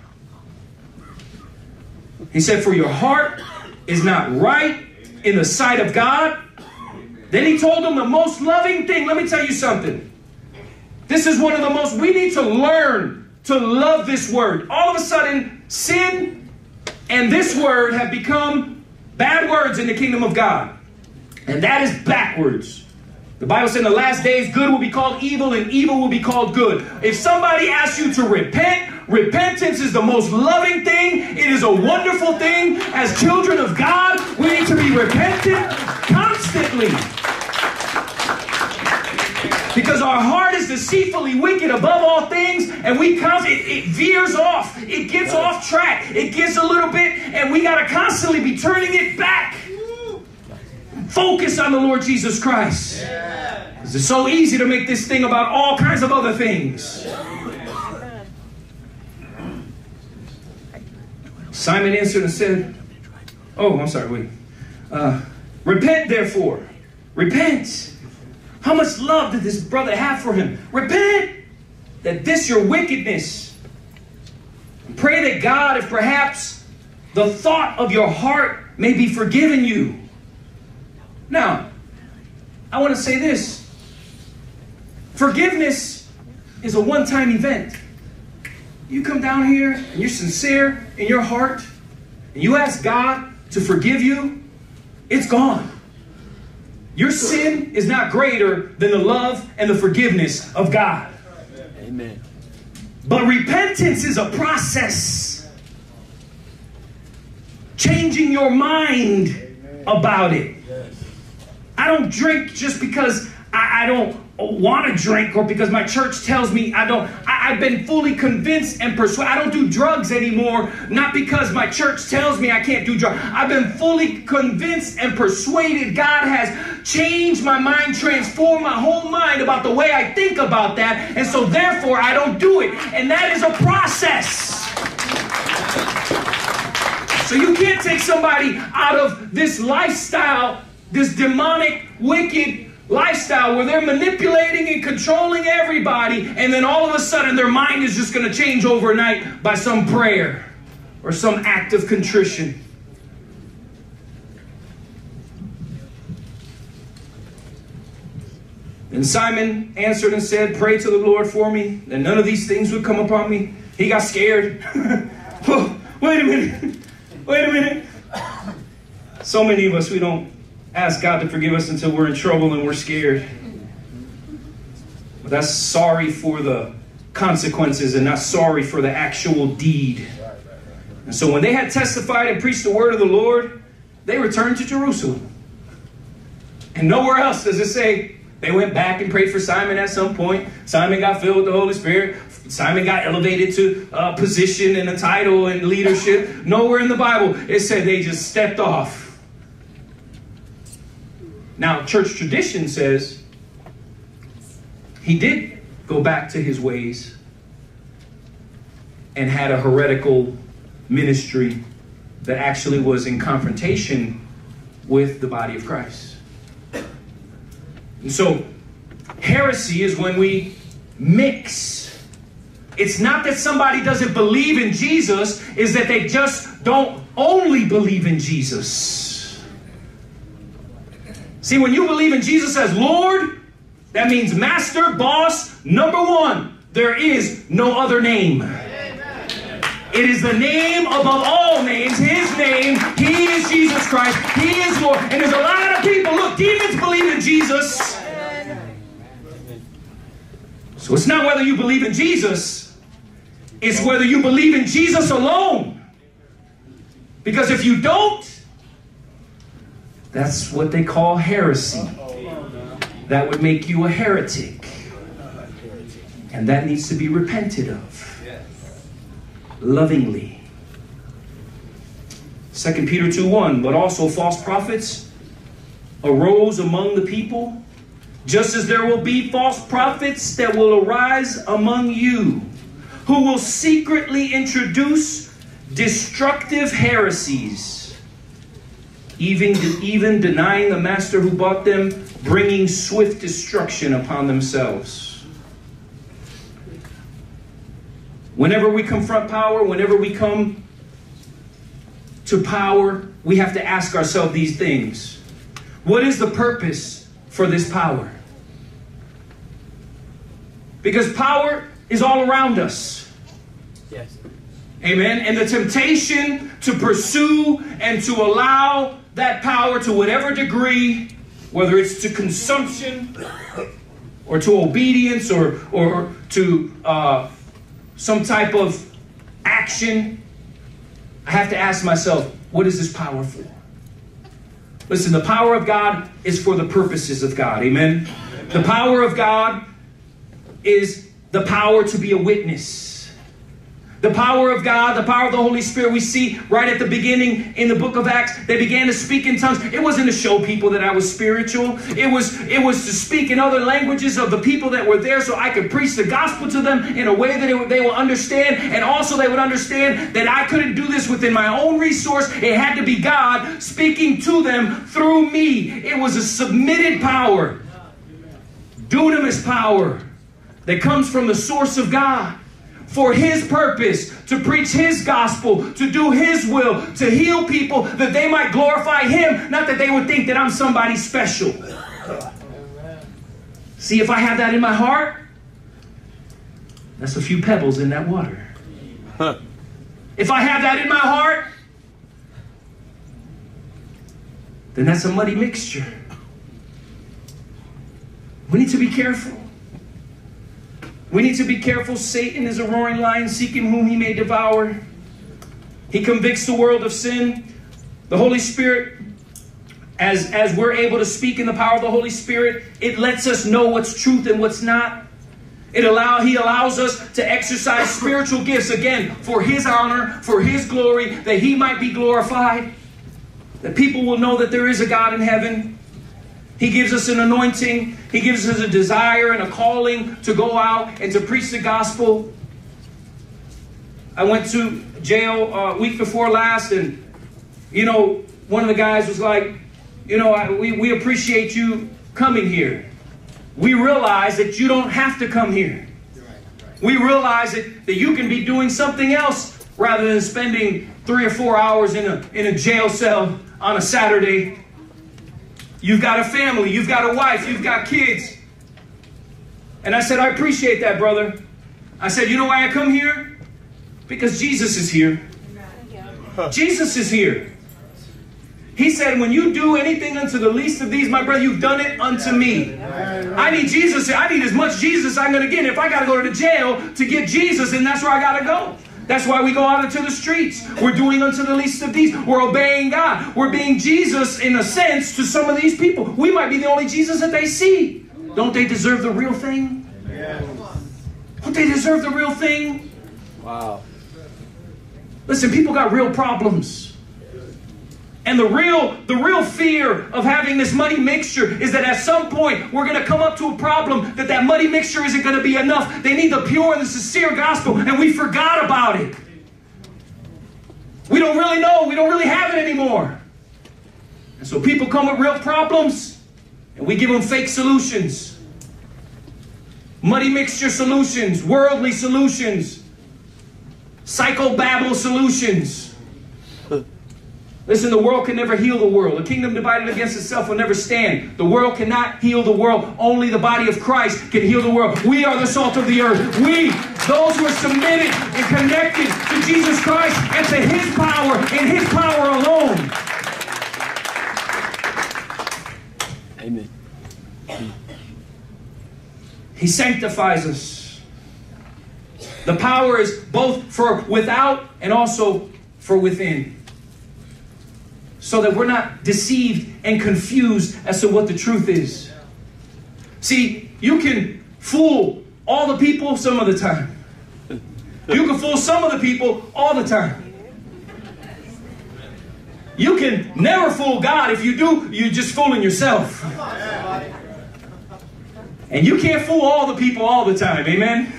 He said, for your heart is not right in the sight of God. Then he told them the most loving thing. Let me tell you something. This is one of the most, we need to learn to love this word. All of a sudden, sin and this word have become bad words in the kingdom of God. And that is backwards. The Bible said in the last days, good will be called evil and evil will be called good. If somebody asks you to repent, repentance is the most loving thing. It is a wonderful thing. As children of God, we need to be repentant constantly. Because our heart is deceitfully wicked above all things, and we constantly, it, it veers off. It gets off track. It gets a little bit, and we got to constantly be turning it back. Focus on the Lord Jesus Christ. Yeah. It's so easy to make this thing about all kinds of other things. Yeah. Simon answered and said, oh, I'm sorry, wait. Uh, repent, therefore. Repent. How much love did this brother have for him? Repent that this your wickedness. Pray that God, if perhaps the thought of your heart may be forgiven you. Now, I want to say this. Forgiveness is a one-time event. You come down here and you're sincere in your heart and you ask God to forgive you, it's gone. Your sin is not greater than the love and the forgiveness of God. Amen. But repentance is a process. Changing your mind Amen. About it. Yes. I don't drink just because I, I don't want to drink or because my church tells me I don't. I, I've been fully convinced and persuaded. I don't do drugs anymore, not because my church tells me I can't do drugs. I've been fully convinced and persuaded. God has changed my mind, transformed my whole mind about the way I think about that. And so therefore, I don't do it. And that is a process. So you can't take somebody out of this lifestyle, this demonic, wicked lifestyle where they're manipulating and controlling everybody, and then all of a sudden their mind is just going to change overnight by some prayer or some act of contrition. And Simon answered and said, "Pray to the Lord for me, that none of these things would come upon me." He got scared. Oh, wait a minute. Wait a minute. So many of us, we don't ask God to forgive us until we're in trouble and we're scared. But that's sorry for the consequences and not sorry for the actual deed. And so when they had testified and preached the word of the Lord, they returned to Jerusalem. And nowhere else does it say they went back and prayed for Simon at some point. Simon got filled with the Holy Spirit. Simon got elevated to a position and a title and leadership. Nowhere in the Bible it said they just stepped off. Now, church tradition says he did go back to his ways and had a heretical ministry that actually was in confrontation with the body of Christ. And so heresy is when we mix. It's not that somebody doesn't believe in Jesus, it's that they just don't only believe in Jesus. See, when you believe in Jesus as Lord, that means master, boss, number one. There is no other name. It is the name above all names, his name. He is Jesus Christ. He is Lord. And there's a lot of people, look, demons believe in Jesus. So it's not whether you believe in Jesus. It's whether you believe in Jesus alone. Because if you don't, that's what they call heresy. That would make you a heretic. And that needs to be repented of. Lovingly. Second Peter two one, "But also false prophets arose among the people, just as there will be false prophets that will arise among you, who will secretly introduce destructive heresies, Even, even denying the master who bought them, bringing swift destruction upon themselves." Whenever we confront power, whenever we come to power, we have to ask ourselves these things. What is the purpose for this power? Because power is all around us. Yes. Amen. And the temptation to pursue and to allow that power to whatever degree, whether it's to consumption or to obedience or, or to uh, some type of action, I have to ask myself, what is this power for? Listen, the power of God is for the purposes of God. Amen? Amen. The power of God is the power to be a witness. The power of God, the power of the Holy Spirit, we see right at the beginning in the book of Acts, they began to speak in tongues. It wasn't to show people that I was spiritual. It was, it was to speak in other languages of the people that were there so I could preach the gospel to them in a way that it, they will understand. And also they would understand that I couldn't do this within my own resource. It had to be God speaking to them through me. It was a submitted power, dunamis power that comes from the source of God, for his purpose, to preach his gospel, to do his will, to heal people that they might glorify him, not that they would think that I'm somebody special. Amen. See, if I have that in my heart, that's a few pebbles in that water. Huh. If I have that in my heart, then that's a muddy mixture. We need to be careful. We need to be careful. Satan is a roaring lion seeking whom he may devour. He convicts the world of sin. The Holy Spirit, as, as we're able to speak in the power of the Holy Spirit, it lets us know what's truth and what's not. It allow, he allows us to exercise spiritual gifts, again, for His honor, for His glory, that He might be glorified, that people will know that there is a God in heaven. He gives us an anointing. He gives us a desire and a calling to go out and to preach the gospel. I went to jail uh, week before last, and, you know, one of the guys was like, you know, I, we, we appreciate you coming here. We realize that you don't have to come here. Right, right. We realize that, that you can be doing something else rather than spending three or four hours in a, in a jail cell on a Saturday. You've got a family. You've got a wife. You've got kids. And I said, I appreciate that, brother. I said, you know why I come here? Because Jesus is here. Jesus is here. He said, when you do anything unto the least of these, my brother, you've done it unto me. I need Jesus. I need as much Jesus I'm going to get. If I got to go to the jail to get Jesus, then that's where I got to go. That's why we go out into the streets. We're doing unto the least of these. We're obeying God. We're being Jesus, in a sense, to some of these people. We might be the only Jesus that they see. Don't they deserve the real thing? Don't they deserve the real thing? Wow. Listen, people got real problems. And the real, the real fear of having this muddy mixture is that at some point we're going to come up to a problem that that muddy mixture isn't going to be enough. They need the pure and the sincere gospel, and we forgot about it. We don't really know. We don't really have it anymore. And so people come with real problems, and we give them fake solutions. Muddy mixture solutions, worldly solutions, psychobabble solutions. Listen, the world can never heal the world. A kingdom divided against itself will never stand. The world cannot heal the world. Only the body of Christ can heal the world. We are the salt of the earth. We, those who are submitted and connected to Jesus Christ and to His power and His power alone. Amen. He sanctifies us. The power is both for without and also for within, so that we're not deceived and confused as to what the truth is. See, you can fool all the people some of the time. You can fool some of the people all the time. You can never fool God. If you do, you're just fooling yourself. And you can't fool all the people all the time. Amen?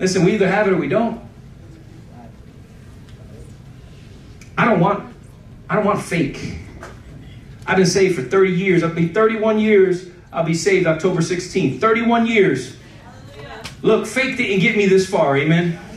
Listen, we either have it or we don't. I don't want, I don't want fake. I've been saved for thirty years. I've been thirty-one years. I'll be saved October sixteenth. thirty-one years. Look, fake didn't get me this far. Amen.